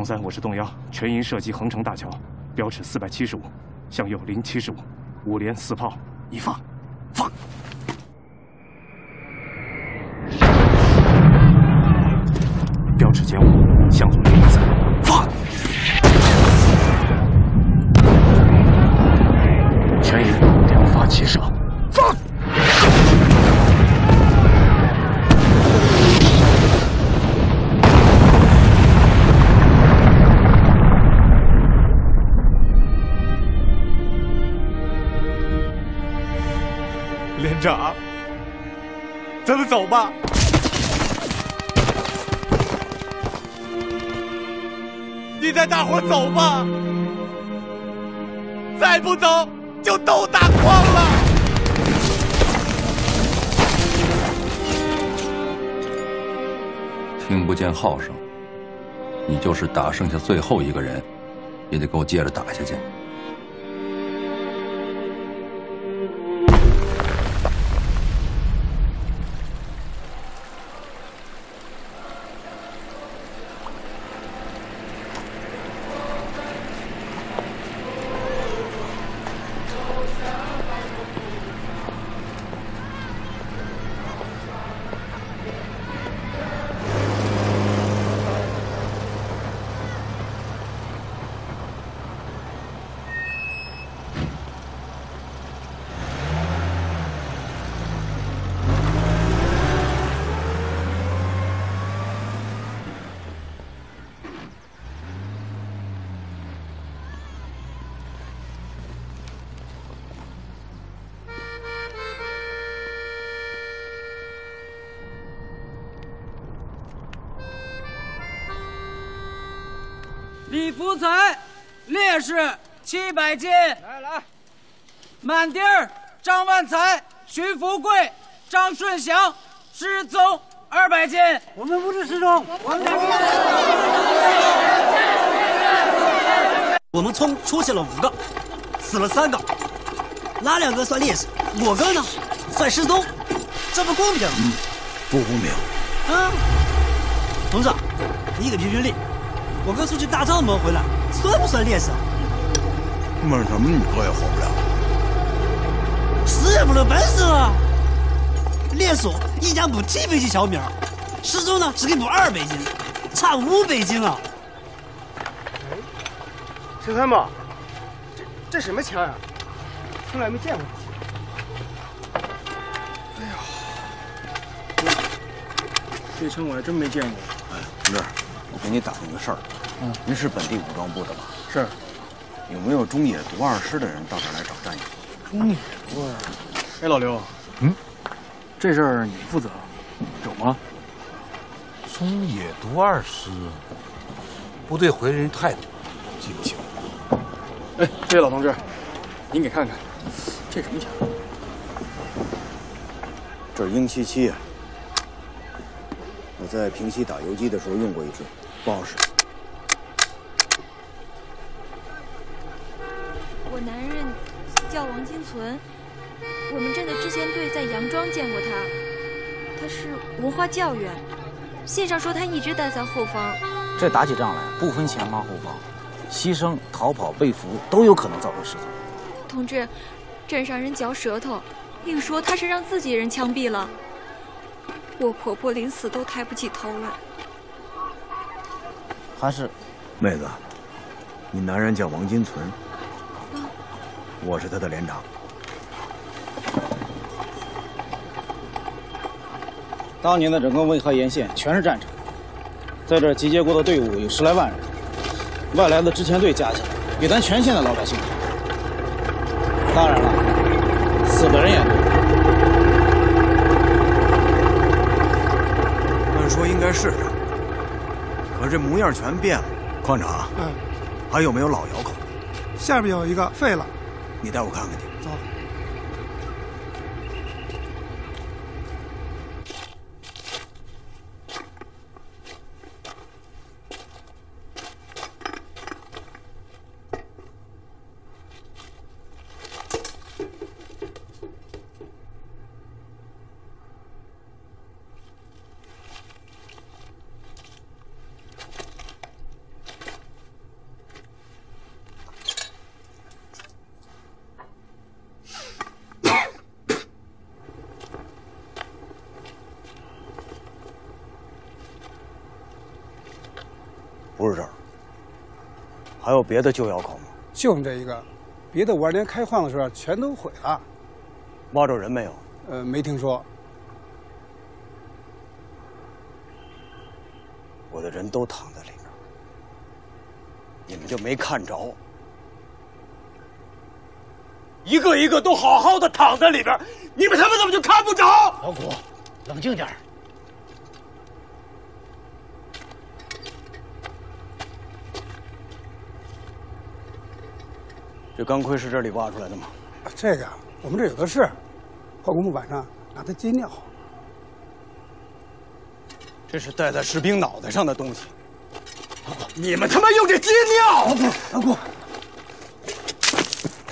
三，我是动幺，全营射击横城大桥，标尺四百七十五，向右零七十五，五连四炮，一放，放。标尺减五，向左零八三，放。全营两发齐射，放。长，咱们走吧。你带大伙走吧，再不走就都打光了。听不见号声，你就是打剩下最后一个人，也得给我接着打下去。李福才，烈士七百斤。来来，满地儿张万才、徐福贵、张顺祥失踪二百斤。我们不是失踪，我们我们村出现了五个，死了三个，拉两个算烈士，我哥呢算失踪，这不公平。嗯，不公平。啊，董事长，你给评评理。 我哥出去大帐篷回来，算不算烈士？为什么你哥也活不了？死也不能白死啊！烈士一家补七百斤小米，失踪呢只给补二百斤，差五百斤啊！十三宝，这这什么枪呀、啊？从来没见过。哎呦，这枪我还真没见过。哎，同志。 我给你打听个事儿，嗯，您是本地武装部的吧？是。有没有中野读二师的人到这儿来找战友？中野读二师。哎，老刘，嗯，这事儿你负责，有吗？中野读二师，部队回人太多，记不清。哎，这位老同志，您给看看，这什么枪？这是鹰七七啊。我在平西打游击的时候用过一支。 不好使。我男人叫王金存，我们镇的支线队在杨庄见过他，他是文化教员，信上说他一直待在后方。这打起仗来不分前方后方，牺牲、逃跑、被俘都有可能造成事故。同志，镇上人嚼舌头，硬说他是让自己人枪毙了。我婆婆临死都抬不起头来。 他是，妹子，你男人叫王金存，我是他的连长。当年的整个渭河沿线全是战场，在这集结过的队伍有十来万人，外来的支前队加起来比咱全县的老百姓多。当然了，死的人也多。按说应该是他。 可这模样全变了，矿长，嗯，还有没有老窑口？下边有一个废了，你带我看看去。走。还有别的旧窑口吗？就我们这一个，别的五二年开矿的时候全都毁了。挖着人没有？呃，没听说。我的人都躺在里面，你们就没看着？一个一个都好好的躺在里边，你们他妈怎么就看不着？老谷，冷静点儿。 这钢盔是这里挖出来的吗？这个我们这有的是，矿工部晚上拿它接尿。这是戴在士兵脑袋上的东西。老谷，你们他妈用这接尿！老谷，老谷，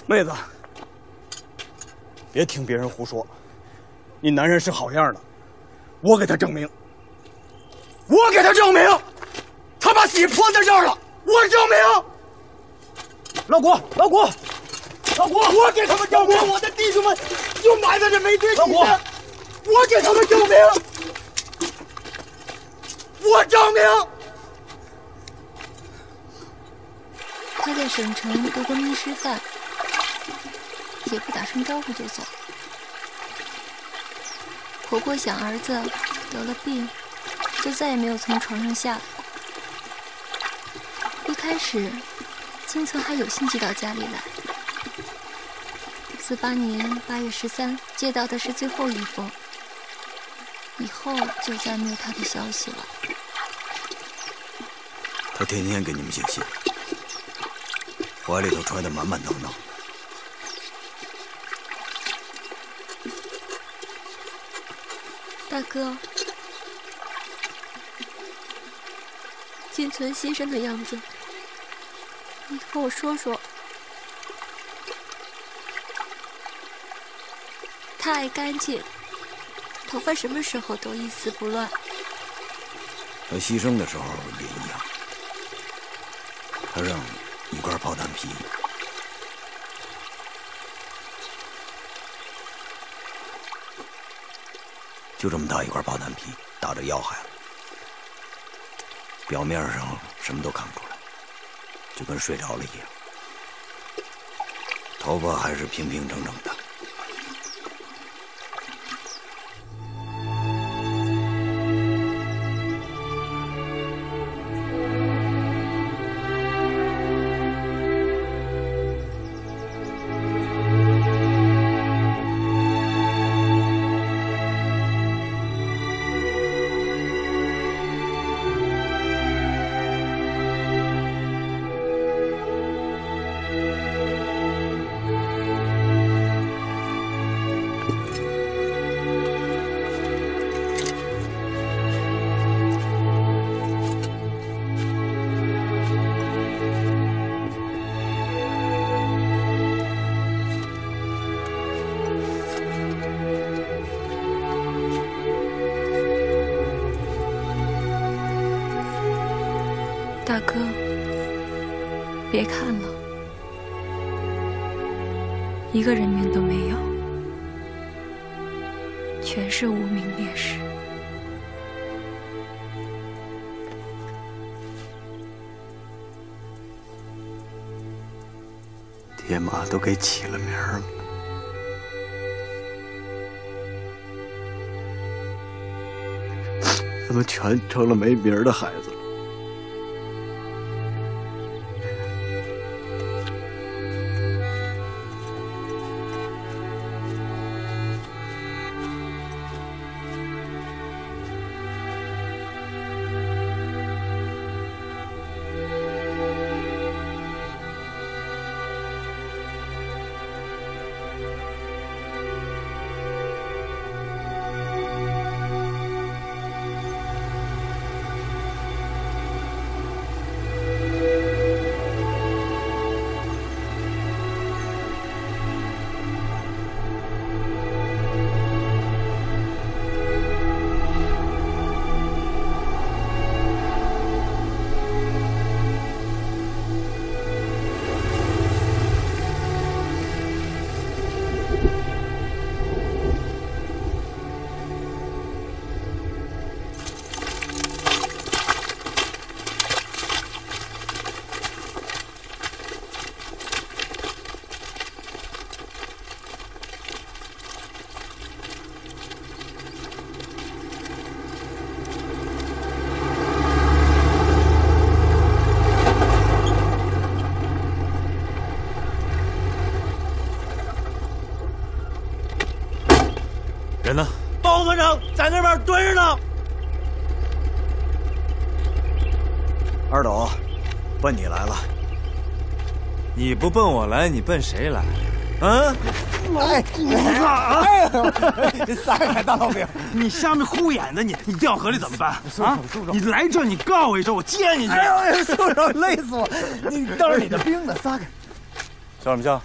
妹子，别听别人胡说，你男人是好样的，我给他证明，我给他证明，他把血泼在这儿了，我证明。 老谷，老谷，老谷，我给他们证明，我的弟兄们就埋在这煤堆底下。我给他们证明，我证明。他在省城读过密师范，也不打声招呼就走。婆婆想儿子得了病，就再也没有从床上下来过。一开始。 金存还有幸寄到家里来。四八年八月十三，接到的是最后一封，以后就再没有他的消息了。他天天给你们写信。怀里头揣得满满当当。大哥，金存牺牲的样子，你和我说说。他爱干净，头发什么时候都一丝不乱。他牺牲的时候也一样，他让一罐炮弹皮。就这么大一块炮弹皮，打着腰海了，表面上什么都看不出来，就跟睡着了一样。头发还是平平整整的。大哥，别看了，一个人面都没有，全是无名烈士。爹妈都给起了名了。他们全成了没名的孩子了。在那边蹲着呢，二斗，奔你来了。你不奔我来，你奔谁来？嗯，哎，你啊！哎，撒开大老饼，你瞎没糊眼的你，你掉河里怎么办啊？你来这，你告我一声，我接你去。哎呦，松手，累死我！你倒是你的兵呢，撒开。笑什么笑？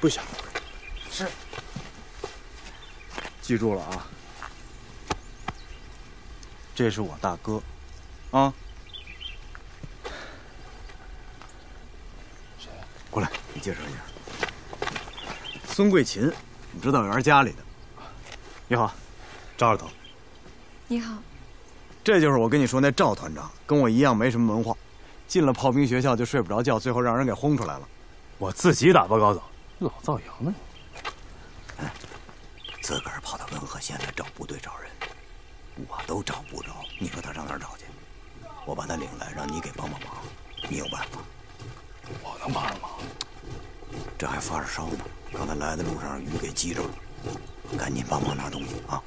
不笑。是。记住了啊。这是我大哥，啊！谁？过来，你介绍一下。孙桂琴，你指导员家里的。你好，赵二头。你好。这就是我跟你说那赵团长，跟我一样没什么文化，进了炮兵学校就睡不着觉，最后让人给轰出来了。我自己打报告走，老造谣呢你。哎，自个儿跑到温和县来找部队找人。我都找不着，你说他上哪儿找去？我把他领来，让你给帮帮忙，你有办法？我能帮上忙？这还发着烧呢，刚才来的路上鱼给击着了，赶紧帮忙拿东西啊！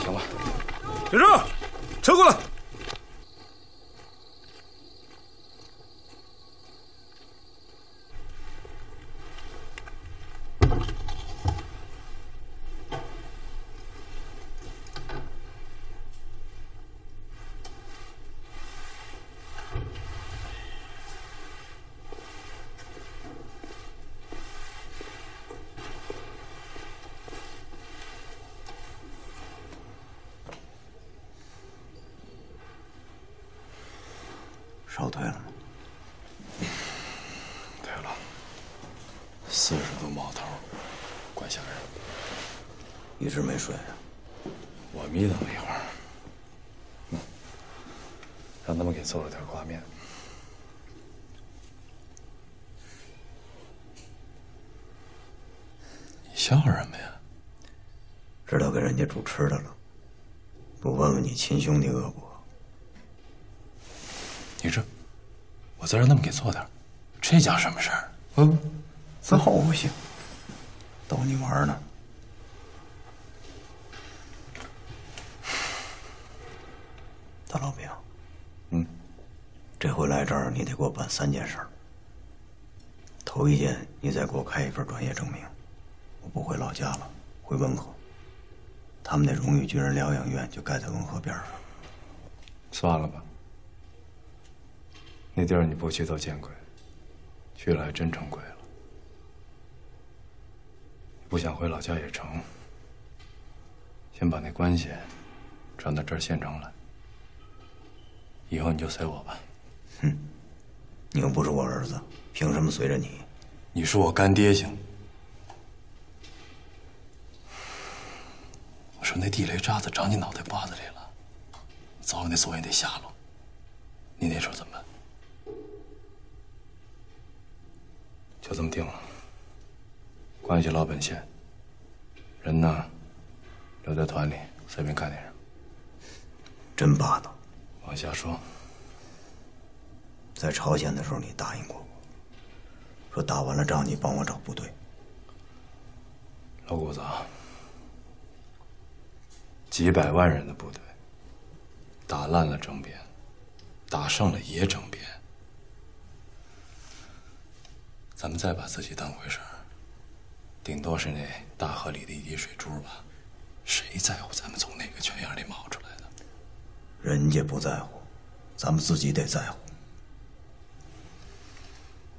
行吧，别动，撤过来。烧退了吗？退了，四十度冒头，怪吓人。一直没睡啊？我眯瞪了一会儿，嗯，让他们给做了点挂面。 笑什么呀？知道给人家煮吃的了，不问问你亲兄弟饿不饿？你这，我再让他们给做点，这叫什么事儿？嗯，造型，逗你玩呢。大老饼，嗯，这回来这儿你得给我办三件事儿。头一件，你再给我开一份专业证明。 我不回老家了，回温和。他们那荣誉军人疗养院就盖在温和边上。算了吧，那地儿你不去都见鬼，去了还真成鬼了。不想回老家也成，先把那关系转到这儿县城来。以后你就随我吧。哼，你又不是我儿子，凭什么随着你？你是我干爹行？ 我说那地雷渣子长你脑袋瓜子里了，早晚得索引得下落。你那时候怎么办？就这么定了。关系老本线，人呢留在团里，随便干点什么。真霸道。往下说，在朝鲜的时候你答应过我，说打完了仗你帮我找部队。老谷子啊。 几百万人的部队，打烂了争边，打胜了也争边。咱们再把自己当回事儿，顶多是那大河里的一滴水珠吧。谁在乎咱们从哪个泉眼里冒出来的？人家不在乎，咱们自己得在乎。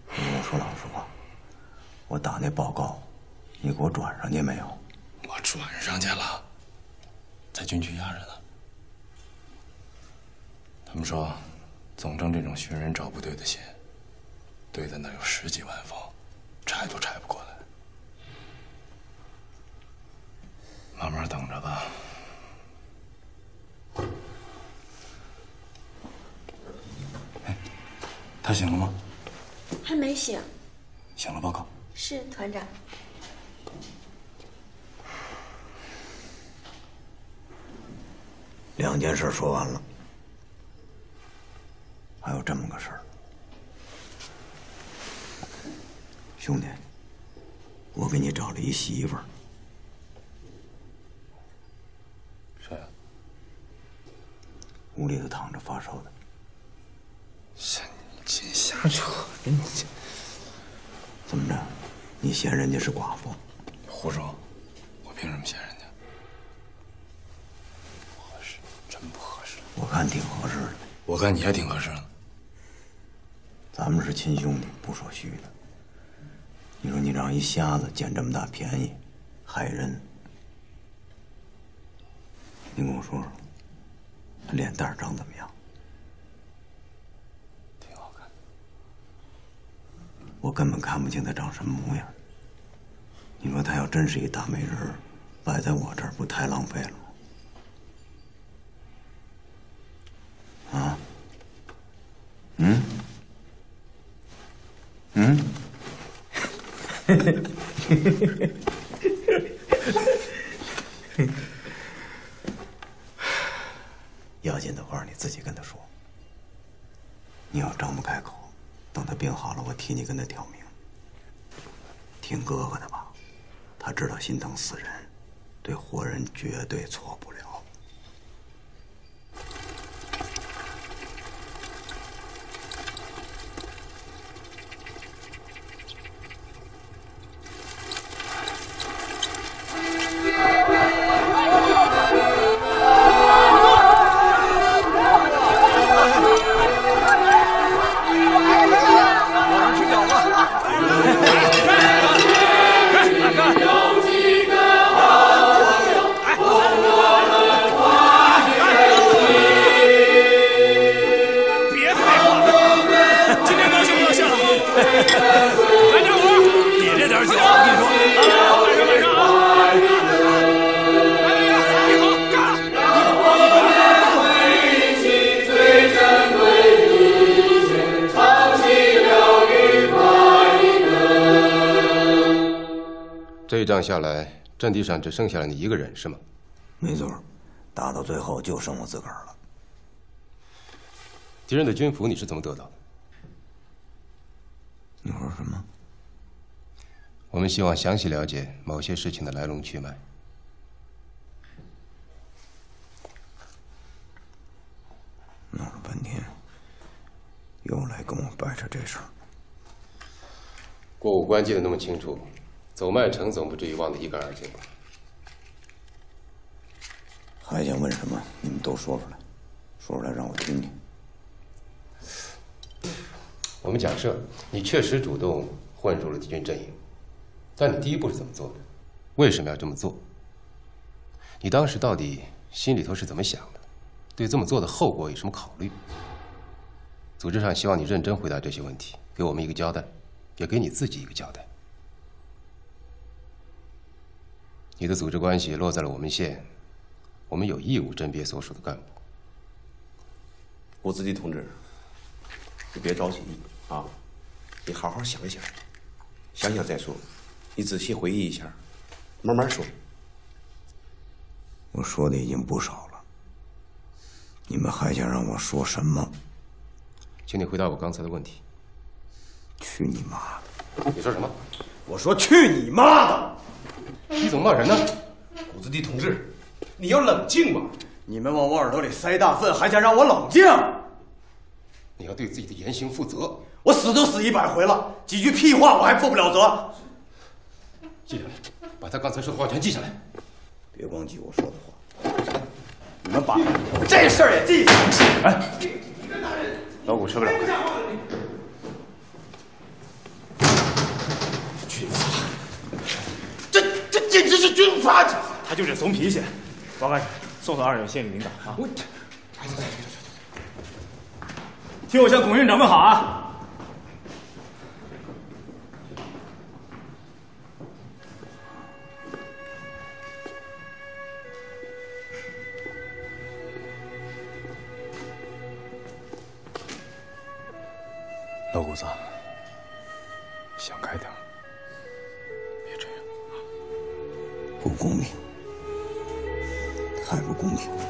我说老实话，我打那报告，你给我转上去没有？我转上去了。 在军区压着呢。他们说，总征这种寻人找部队的线，堆在那有十几万封，拆都拆不过来。慢慢等着吧。哎，他醒了吗？还没醒。醒了，报告。是团长。 两件事说完了，还有这么个事儿，兄弟，我给你找了一媳妇儿。谁啊？屋里头躺着发烧的。神经瞎扯，人家怎么着？你嫌人家是寡妇？胡说！我凭什么嫌人家？ 真不合适，我看挺合适的。我看你还挺合适的。咱们是亲兄弟，不说虚的。你说你让一瞎子捡这么大便宜，害人。你跟我说说，他脸蛋长怎么样？挺好看。我根本看不清他长什么模样。你说他要真是一大美人，摆在我这儿不太浪费了吗？ 啊，嗯，嗯，嘿嘿嘿嘿嘿，要紧的话你自己跟他说。你要张不开口，等他病好了，我替你跟他挑明。听哥哥的吧，他知道心疼死人，对活人绝对错不了。 有几个好朋友，哎，我们仗下来，阵地上只剩下了你一个人，是吗？没错，打到最后就剩我自个儿了。敌人的军服你是怎么得到的？你说什么？我们希望详细了解某些事情的来龙去脉。 弄了半天，又来跟我掰扯这事儿。过五关记得那么清楚，走麦城总不至于忘得一干二净吧？还想问什么？你们都说出来，说出来让我听听。我们假设你确实主动混入了敌军阵营，但你第一步是怎么做的？为什么要这么做？你当时到底心里头是怎么想的？ 对这么做的后果有什么考虑？组织上希望你认真回答这些问题，给我们一个交代，也给你自己一个交代。你的组织关系落在了我们县，我们有义务甄别所属的干部。伍子弟同志，你别着急啊，你好好想一想，想想再说，你仔细回忆一下，慢慢说。我说的已经不少了。 你们还想让我说什么？请你回答我刚才的问题。去你妈的！你说什么？我说去你妈的！你怎么骂人呢？伍子弟同志，你要冷静吧！你们往我耳朵里塞大粪，还想让我冷静？你要对自己的言行负责。我死都死一百回了，几句屁话我还负不了责。记下来，把他刚才说的话全记下来。别忘记我说的话。 你们把这事儿也记下来。哎，老谷吃不了亏。军阀，这这简直是军阀！他就这怂脾气。王干事，送送二友县里领导啊！我，来来来来来，替我向龚院长问好啊！老谷子，想开点，别这样啊！不公平，太不公平了！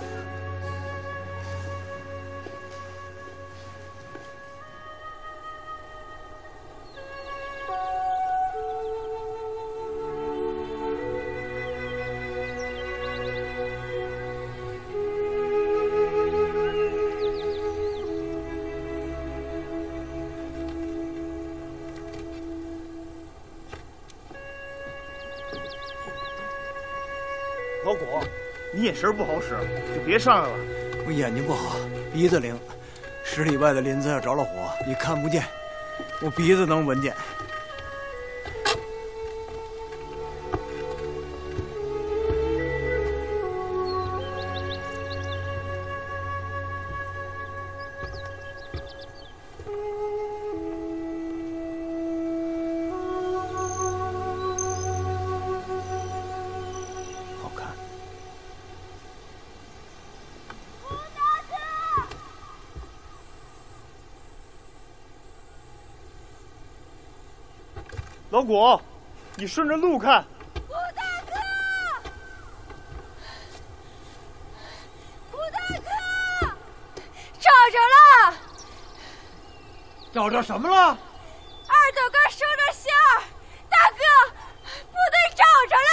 眼神不好使，就别上来了。我眼睛不好，鼻子灵。十里外的林子要着了火，你看不见，我鼻子能闻见。老谷，你顺着路看。谷大哥，谷大哥，找着了！找着什么了？二斗哥收着馅儿，大哥，部队找着了！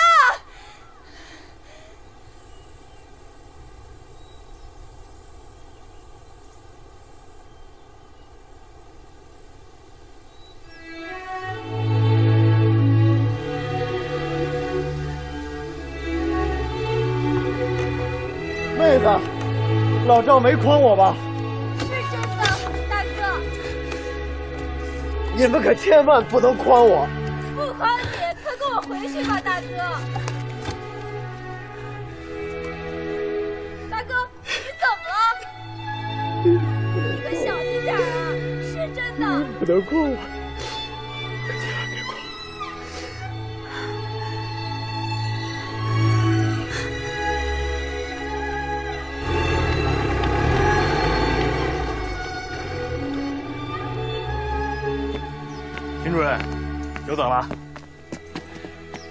老赵没诓我吧？是真的，大哥。你们可千万不能诓我！不诓你，快跟我回去吧，大哥。大哥，你怎么了？你可小心点啊！是真的。你不能诓我，可千万别诓我。 主任，久等了。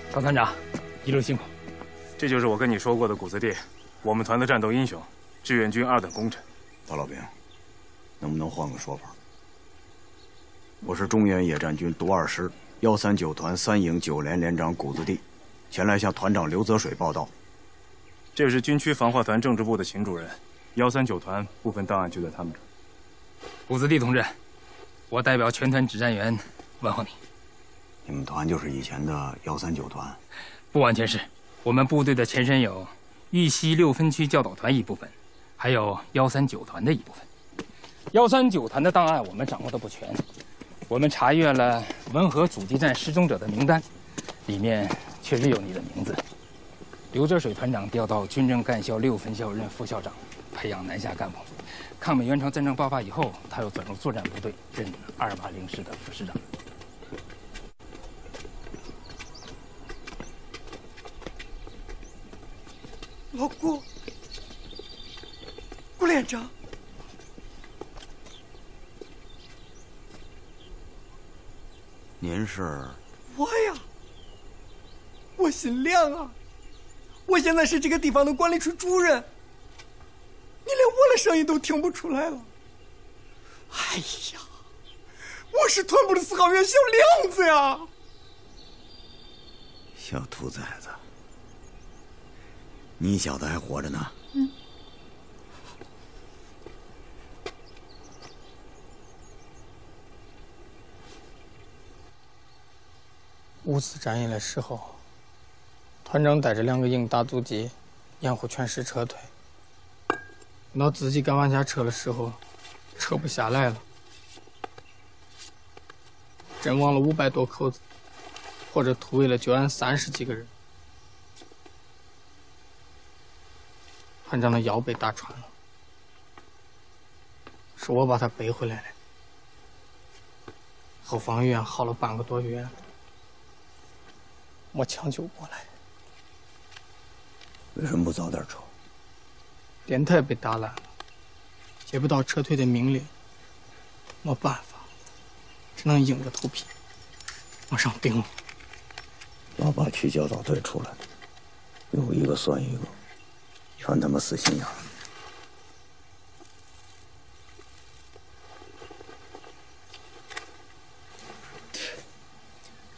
张团长，一路辛苦。这就是我跟你说过的谷子地，我们团的战斗英雄，志愿军二等功臣。包老兵，能不能换个说法？我是中原野战军独二师幺三九团三营九连连长谷子地，前来向团长刘泽水报道。这是军区防化团政治部的秦主任，幺三九团部分档案就在他们这儿。谷子地同志，我代表全团指战员问候你。你们团就是以前的幺三九团？不完全是，我们部队的前身有豫西六分区教导团一部分，还有幺三九团的一部分。幺三九团的档案我们掌握的不全，我们查阅了文河阻击战失踪者的名单，里面确实有你的名字。 刘泽水团长调到军政干校六分校任副校长，培养南下干部。抗美援朝战争爆发以后，他又转入作战部队，任二八零师的副师长。老顾，顾连长，您是？我呀，我姓亮啊。 我现在是这个地方的管理处主任，你连我的声音都听不出来了。哎呀，我是团部的四号员小亮子呀！小兔崽子，你小子还活着呢？嗯。五次战役来时候。 团长带着两个营打阻击，掩护全师撤退。等到自己该往下撤的时候，撤不下来了，阵亡了五百多口子，或者突围了就俺三十几个人。团长的腰被打穿了，是我把他背回来的。后方医院耗了半个多月，没抢救过来。 为什么不早点撤？电台被打烂了，接不到撤退的命令，没办法，只能硬着头皮往上顶了。老爸去教导队出来的，有一个算一个，全他妈死心眼儿。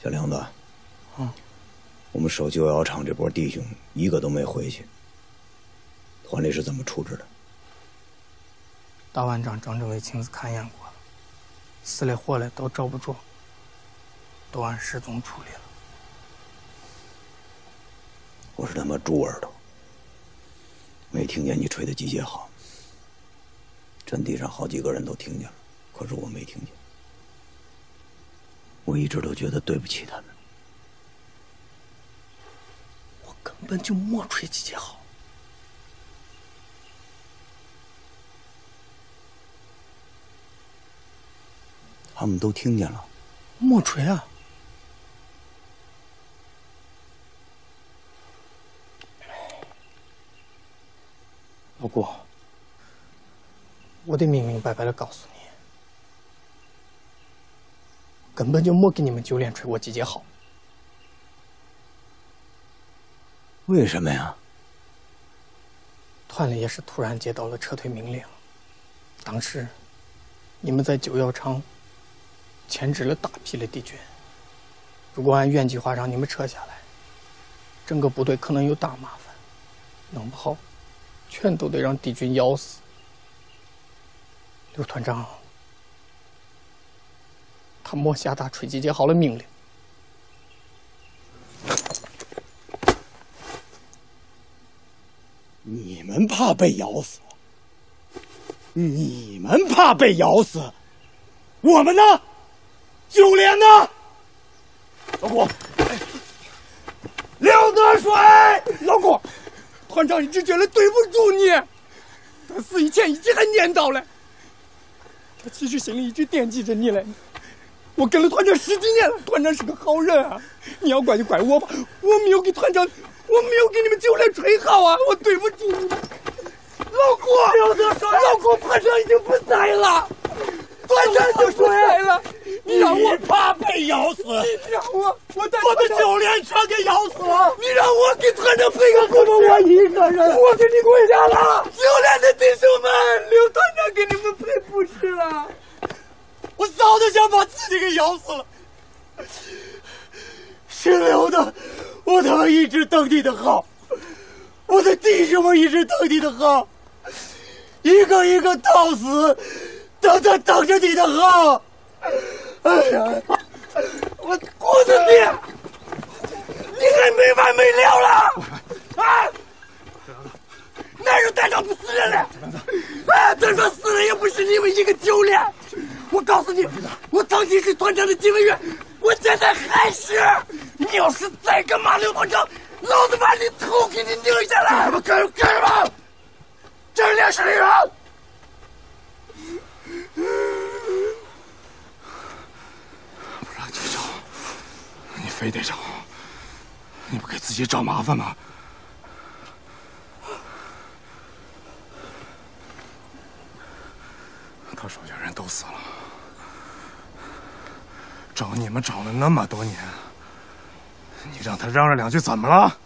小梁子。嗯。 我们守旧窑厂这波弟兄一个都没回去，团里是怎么处置的？大班长张政委亲自勘验过了，死的活的都找不着，都按失踪处理了。我是他妈猪耳朵，没听见你吹的集结号。阵地上好几个人都听见了，可是我没听见。我一直都觉得对不起他们。 根本就没吹集结号。他们都听见了。没吹啊！老顾，我得明明白白的告诉你，根本就没给你们九连吹过集结号。 为什么呀？团里也是突然接到了撤退命令，当时你们在九窑厂牵制了大批的敌军。如果按原计划让你们撤下来，整个部队可能有大麻烦，弄不好全都得让敌军咬死。刘团长，他没下达吹集结号的命令。 你们怕被咬死，你们怕被咬死，我们呢？九连呢？老顾，哎、刘德水，老顾，团长一直觉得对不住你，他死以前一直还念叨嘞，他其实心里一直惦记着你嘞。我跟了团长十几年了，团长是个好人啊，你要怪就怪我吧，我没有给团长。 我没有给你们九连吹号啊！我对不住你们，老顾，刘德水，老顾团长已经不在了，团长已经不在了，你让我啪被咬死，你让我我在我的九连全给咬死了，你让我给团长配个锅，我一个人，我给你跪下了，九连的弟兄们，刘团长给你们配不是了，我早就想把自己给咬死了，姓刘的，我他妈一直等你的好，我的弟兄们一直等你的好，一个一个到死，等着等着你的好。 哎呀！我我的爹，你还没完没了了啊！哪有带他不死人的？哎，再说死了也不是你们一个九连。我告诉你，我当年是团长的警卫员，我现在还是。你要是再敢骂刘团长，老子把你头给你拧下来！干什么？干什么？这两是人。 去找，你非得找，你不给自己找麻烦吗？他手下人都死了，找你们找了那么多年，你让他嚷嚷两句怎么了？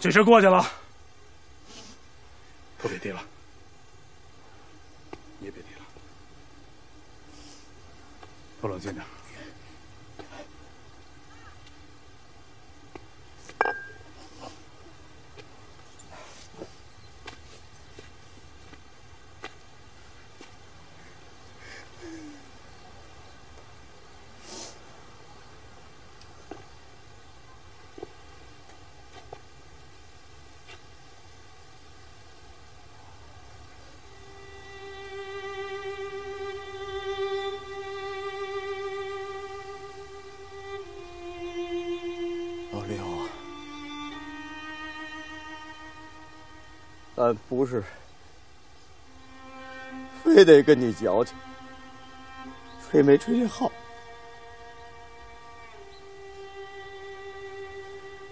这事过去了。 不别提了，也别提了，都冷静点。俺不是，非得跟你矫情，吹没吹这号？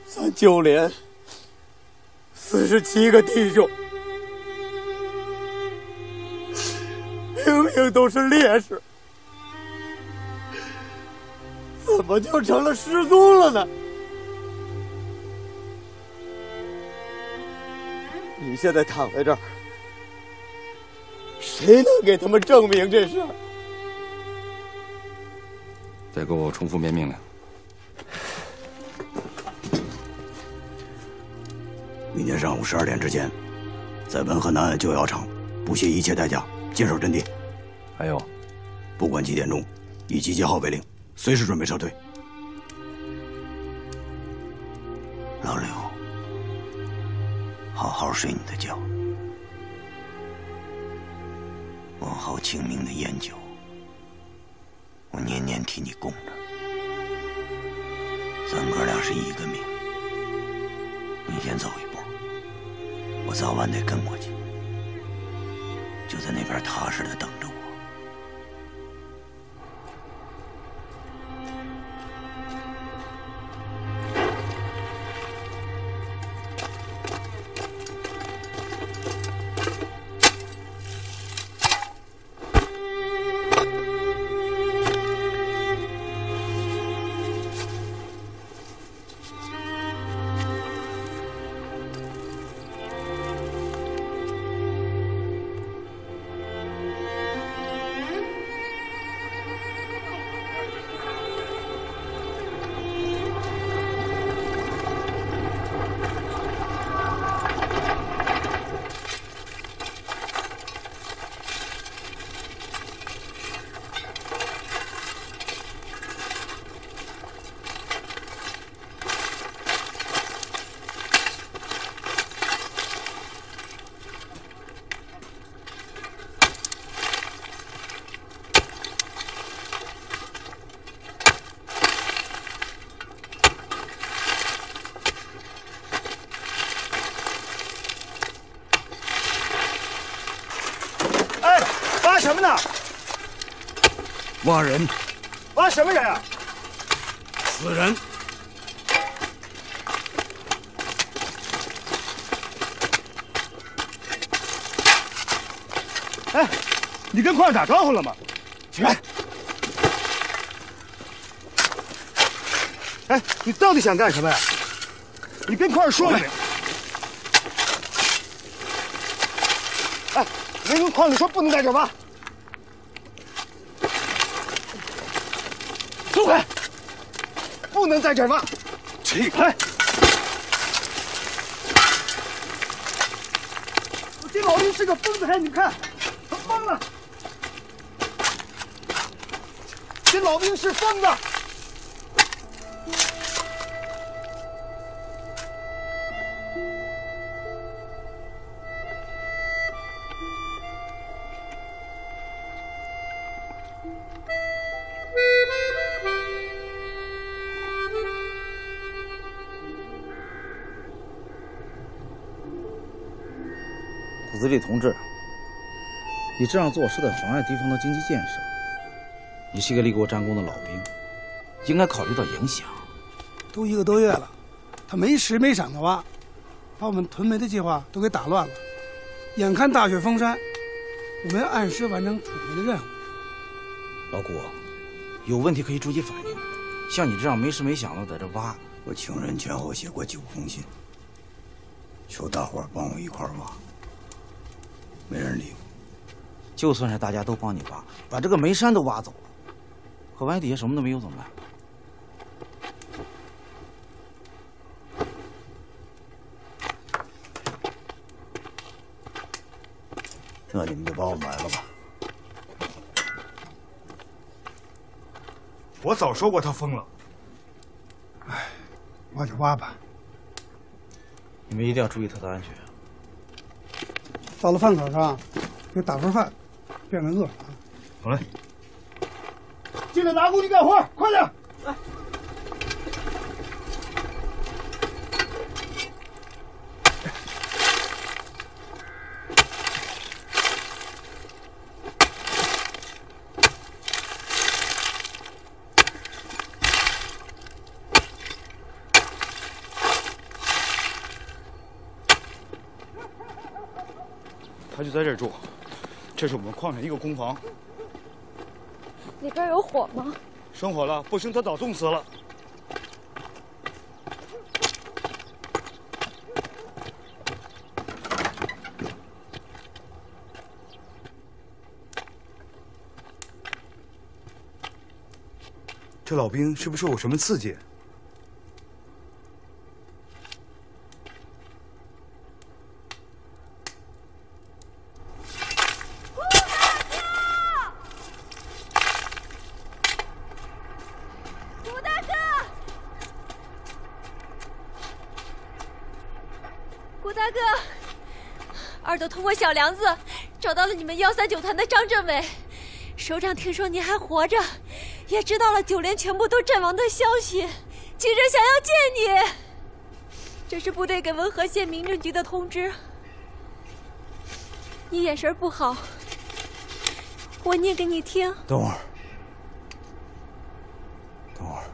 咱九连四十七个弟兄，明明都是烈士，怎么就成了失踪了呢？ 你现在躺在这儿，谁能给他们证明这事儿？再给我重复遍命令。明天上午十二点之前，在文和南岸旧窑厂，不惜一切代价坚守阵地。还有，不管几点钟，以集结号为令，随时准备撤退。老刘。 好好睡你的觉，往后清明的烟酒，我年年替你供着。咱哥俩是一个命，你先走一步，我早晚得跟过去。就在那边踏实的等着我。挖人，挖什么人啊？死人！哎，你跟矿上打招呼了吗？起来！哎，你到底想干什么呀？你跟矿上说了没有？哎，没跟矿上说不能在这挖。松开！不能在这挖。起开！ 老林是个疯子，你看，他疯了。这老兵是疯子。子立同志，你这样做是在妨碍敌方的经济建设。你是一个立过战功的老兵，应该考虑到影响。都一个多月了，他没时没晌的挖，把我们屯煤的计划都给打乱了。眼看大雪封山，我们要按时完成储煤的任务。老谷，有问题可以逐级反映。像你这样没时没晌的在这挖，我请人前后写过九封信，求大伙帮我一块挖。 没人理我，就算是大家都帮你挖，把这个煤山都挖走了，可碗底下什么都没有怎么办？那你们就帮我埋了吧。我早说过他疯了。哎，挖就挖吧。你们一定要注意他的安全。 到了饭口上，给打份饭，别让人饿啊！好嘞，进来拿工具干活，快点！来，他就在这儿住，这是我们矿上一个工房。里边有火吗？生火了，不行他早冻死了。这老兵是不是受什么刺激？ 小梁子找到了你们幺三九团的张振伟，首长听说您还活着，也知道了九连全部都阵亡的消息，急着想要见你。这是部队给文和县民政局的通知。你眼神不好，我念给你听。等会儿，等会儿，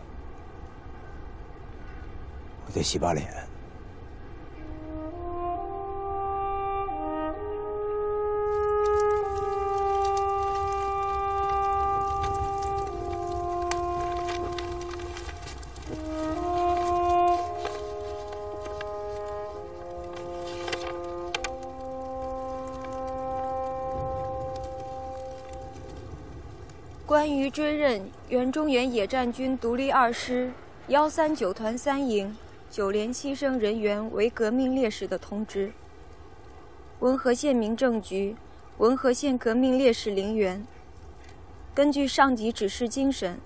我得洗把脸。 关于追认原中原野战军独立二师幺三九团三营九连牺牲人员为革命烈士的通知，文和县民政局文和县革命烈士陵园，根据上级指示精神，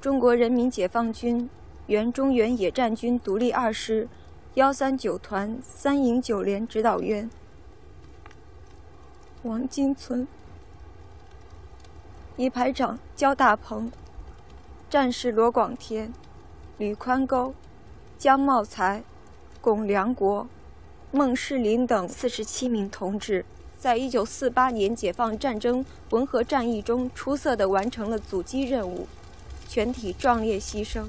中国人民解放军原中原野战军独立二师幺三九团三营九连指导员王金存。 一排长焦大鹏，战士罗广天、吕宽沟、江茂才、龚良国、孟世林等四十七名同志，在一九四八年解放战争文和战役中出色地完成了阻击任务，全体壮烈牺牲，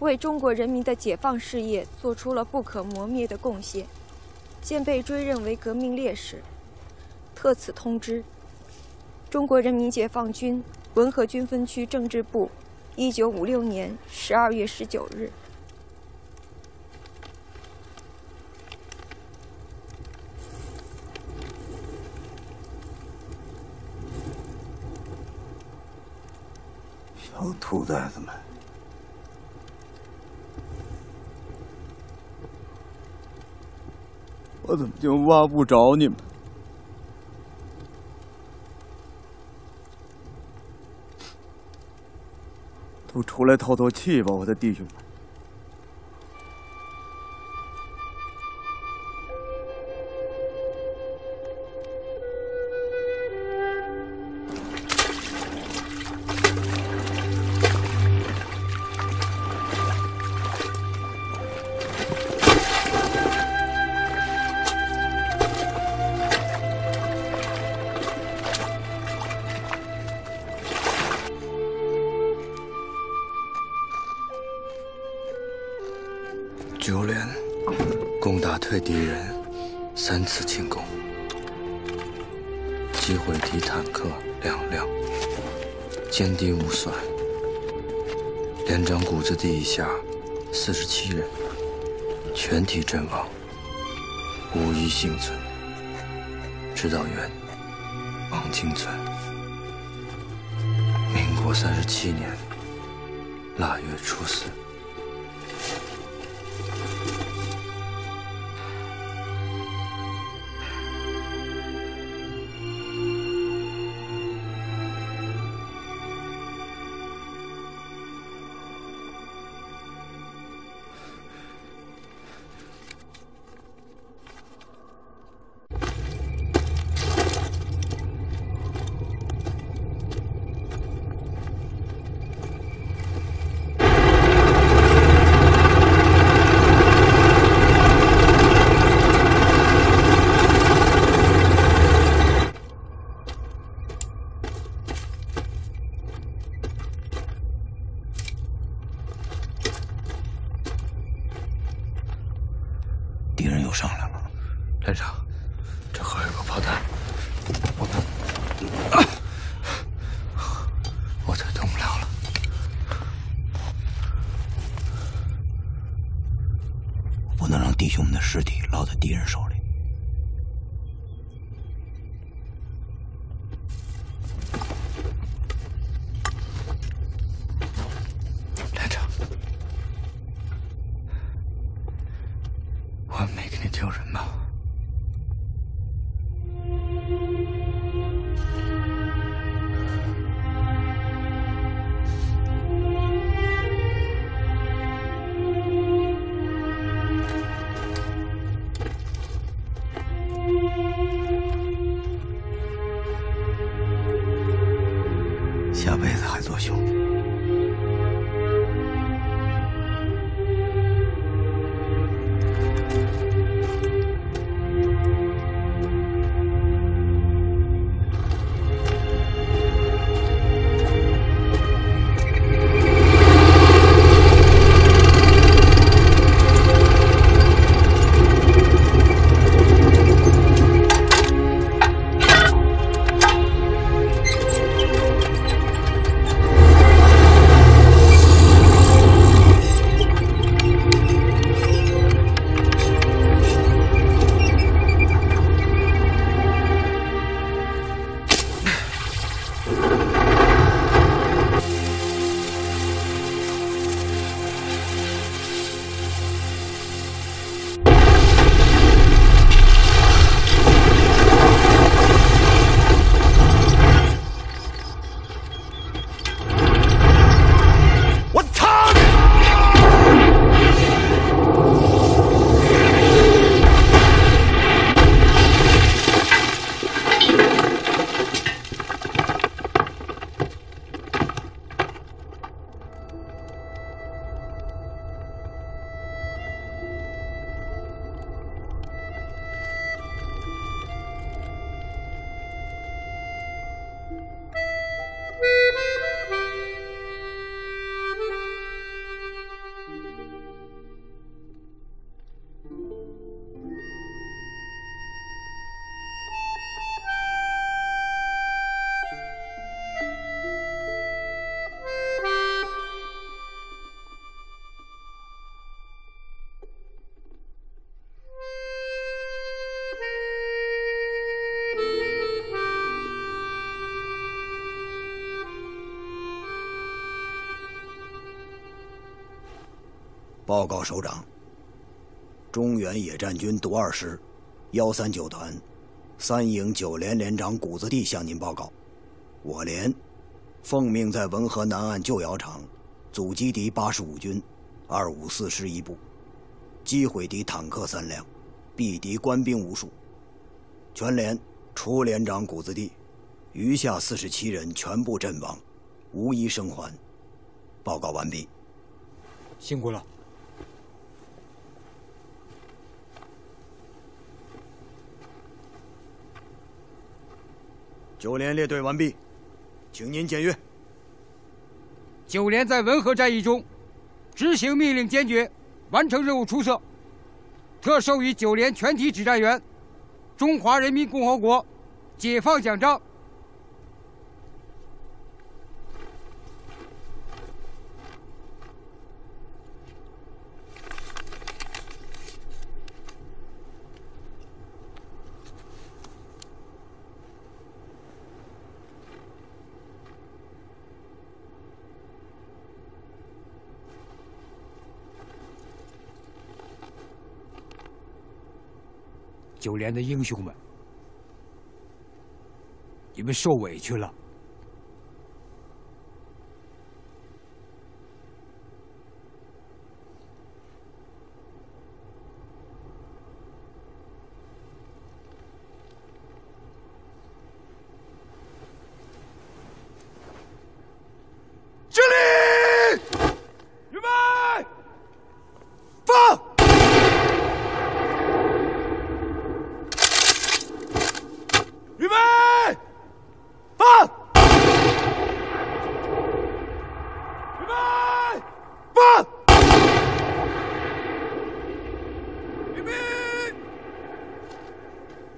为中国人民的解放事业做出了不可磨灭的贡献，现被追认为革命烈士。特此通知：中国人民解放军文和军分区政治部，一九五六年十二月十九日。 小兔崽子们，我怎么就挖不着你们？都出来透透气吧，我的弟兄们！以下四十七人全体阵亡，无一幸存。指导员王经存。民国三十七年腊月初四。报告首长，中原野战军独二师幺三九团三营九连连长谷子地向您报告，我连奉命在文河南岸旧窑场阻击敌八十五军二五四师一部，击毁敌坦克三辆，毙敌官兵无数。全连除连长谷子地，余下四十七人全部阵亡，无一生还。报告完毕。辛苦了。九连列队完毕，请您检阅。九连在文河战役中，执行命令坚决，完成任务出色，特授予九连全体指战员中华人民共和国解放奖章。 九连的英雄们，你们受委屈了。敬礼！预备，放！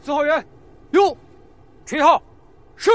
四号员，有，群号，是。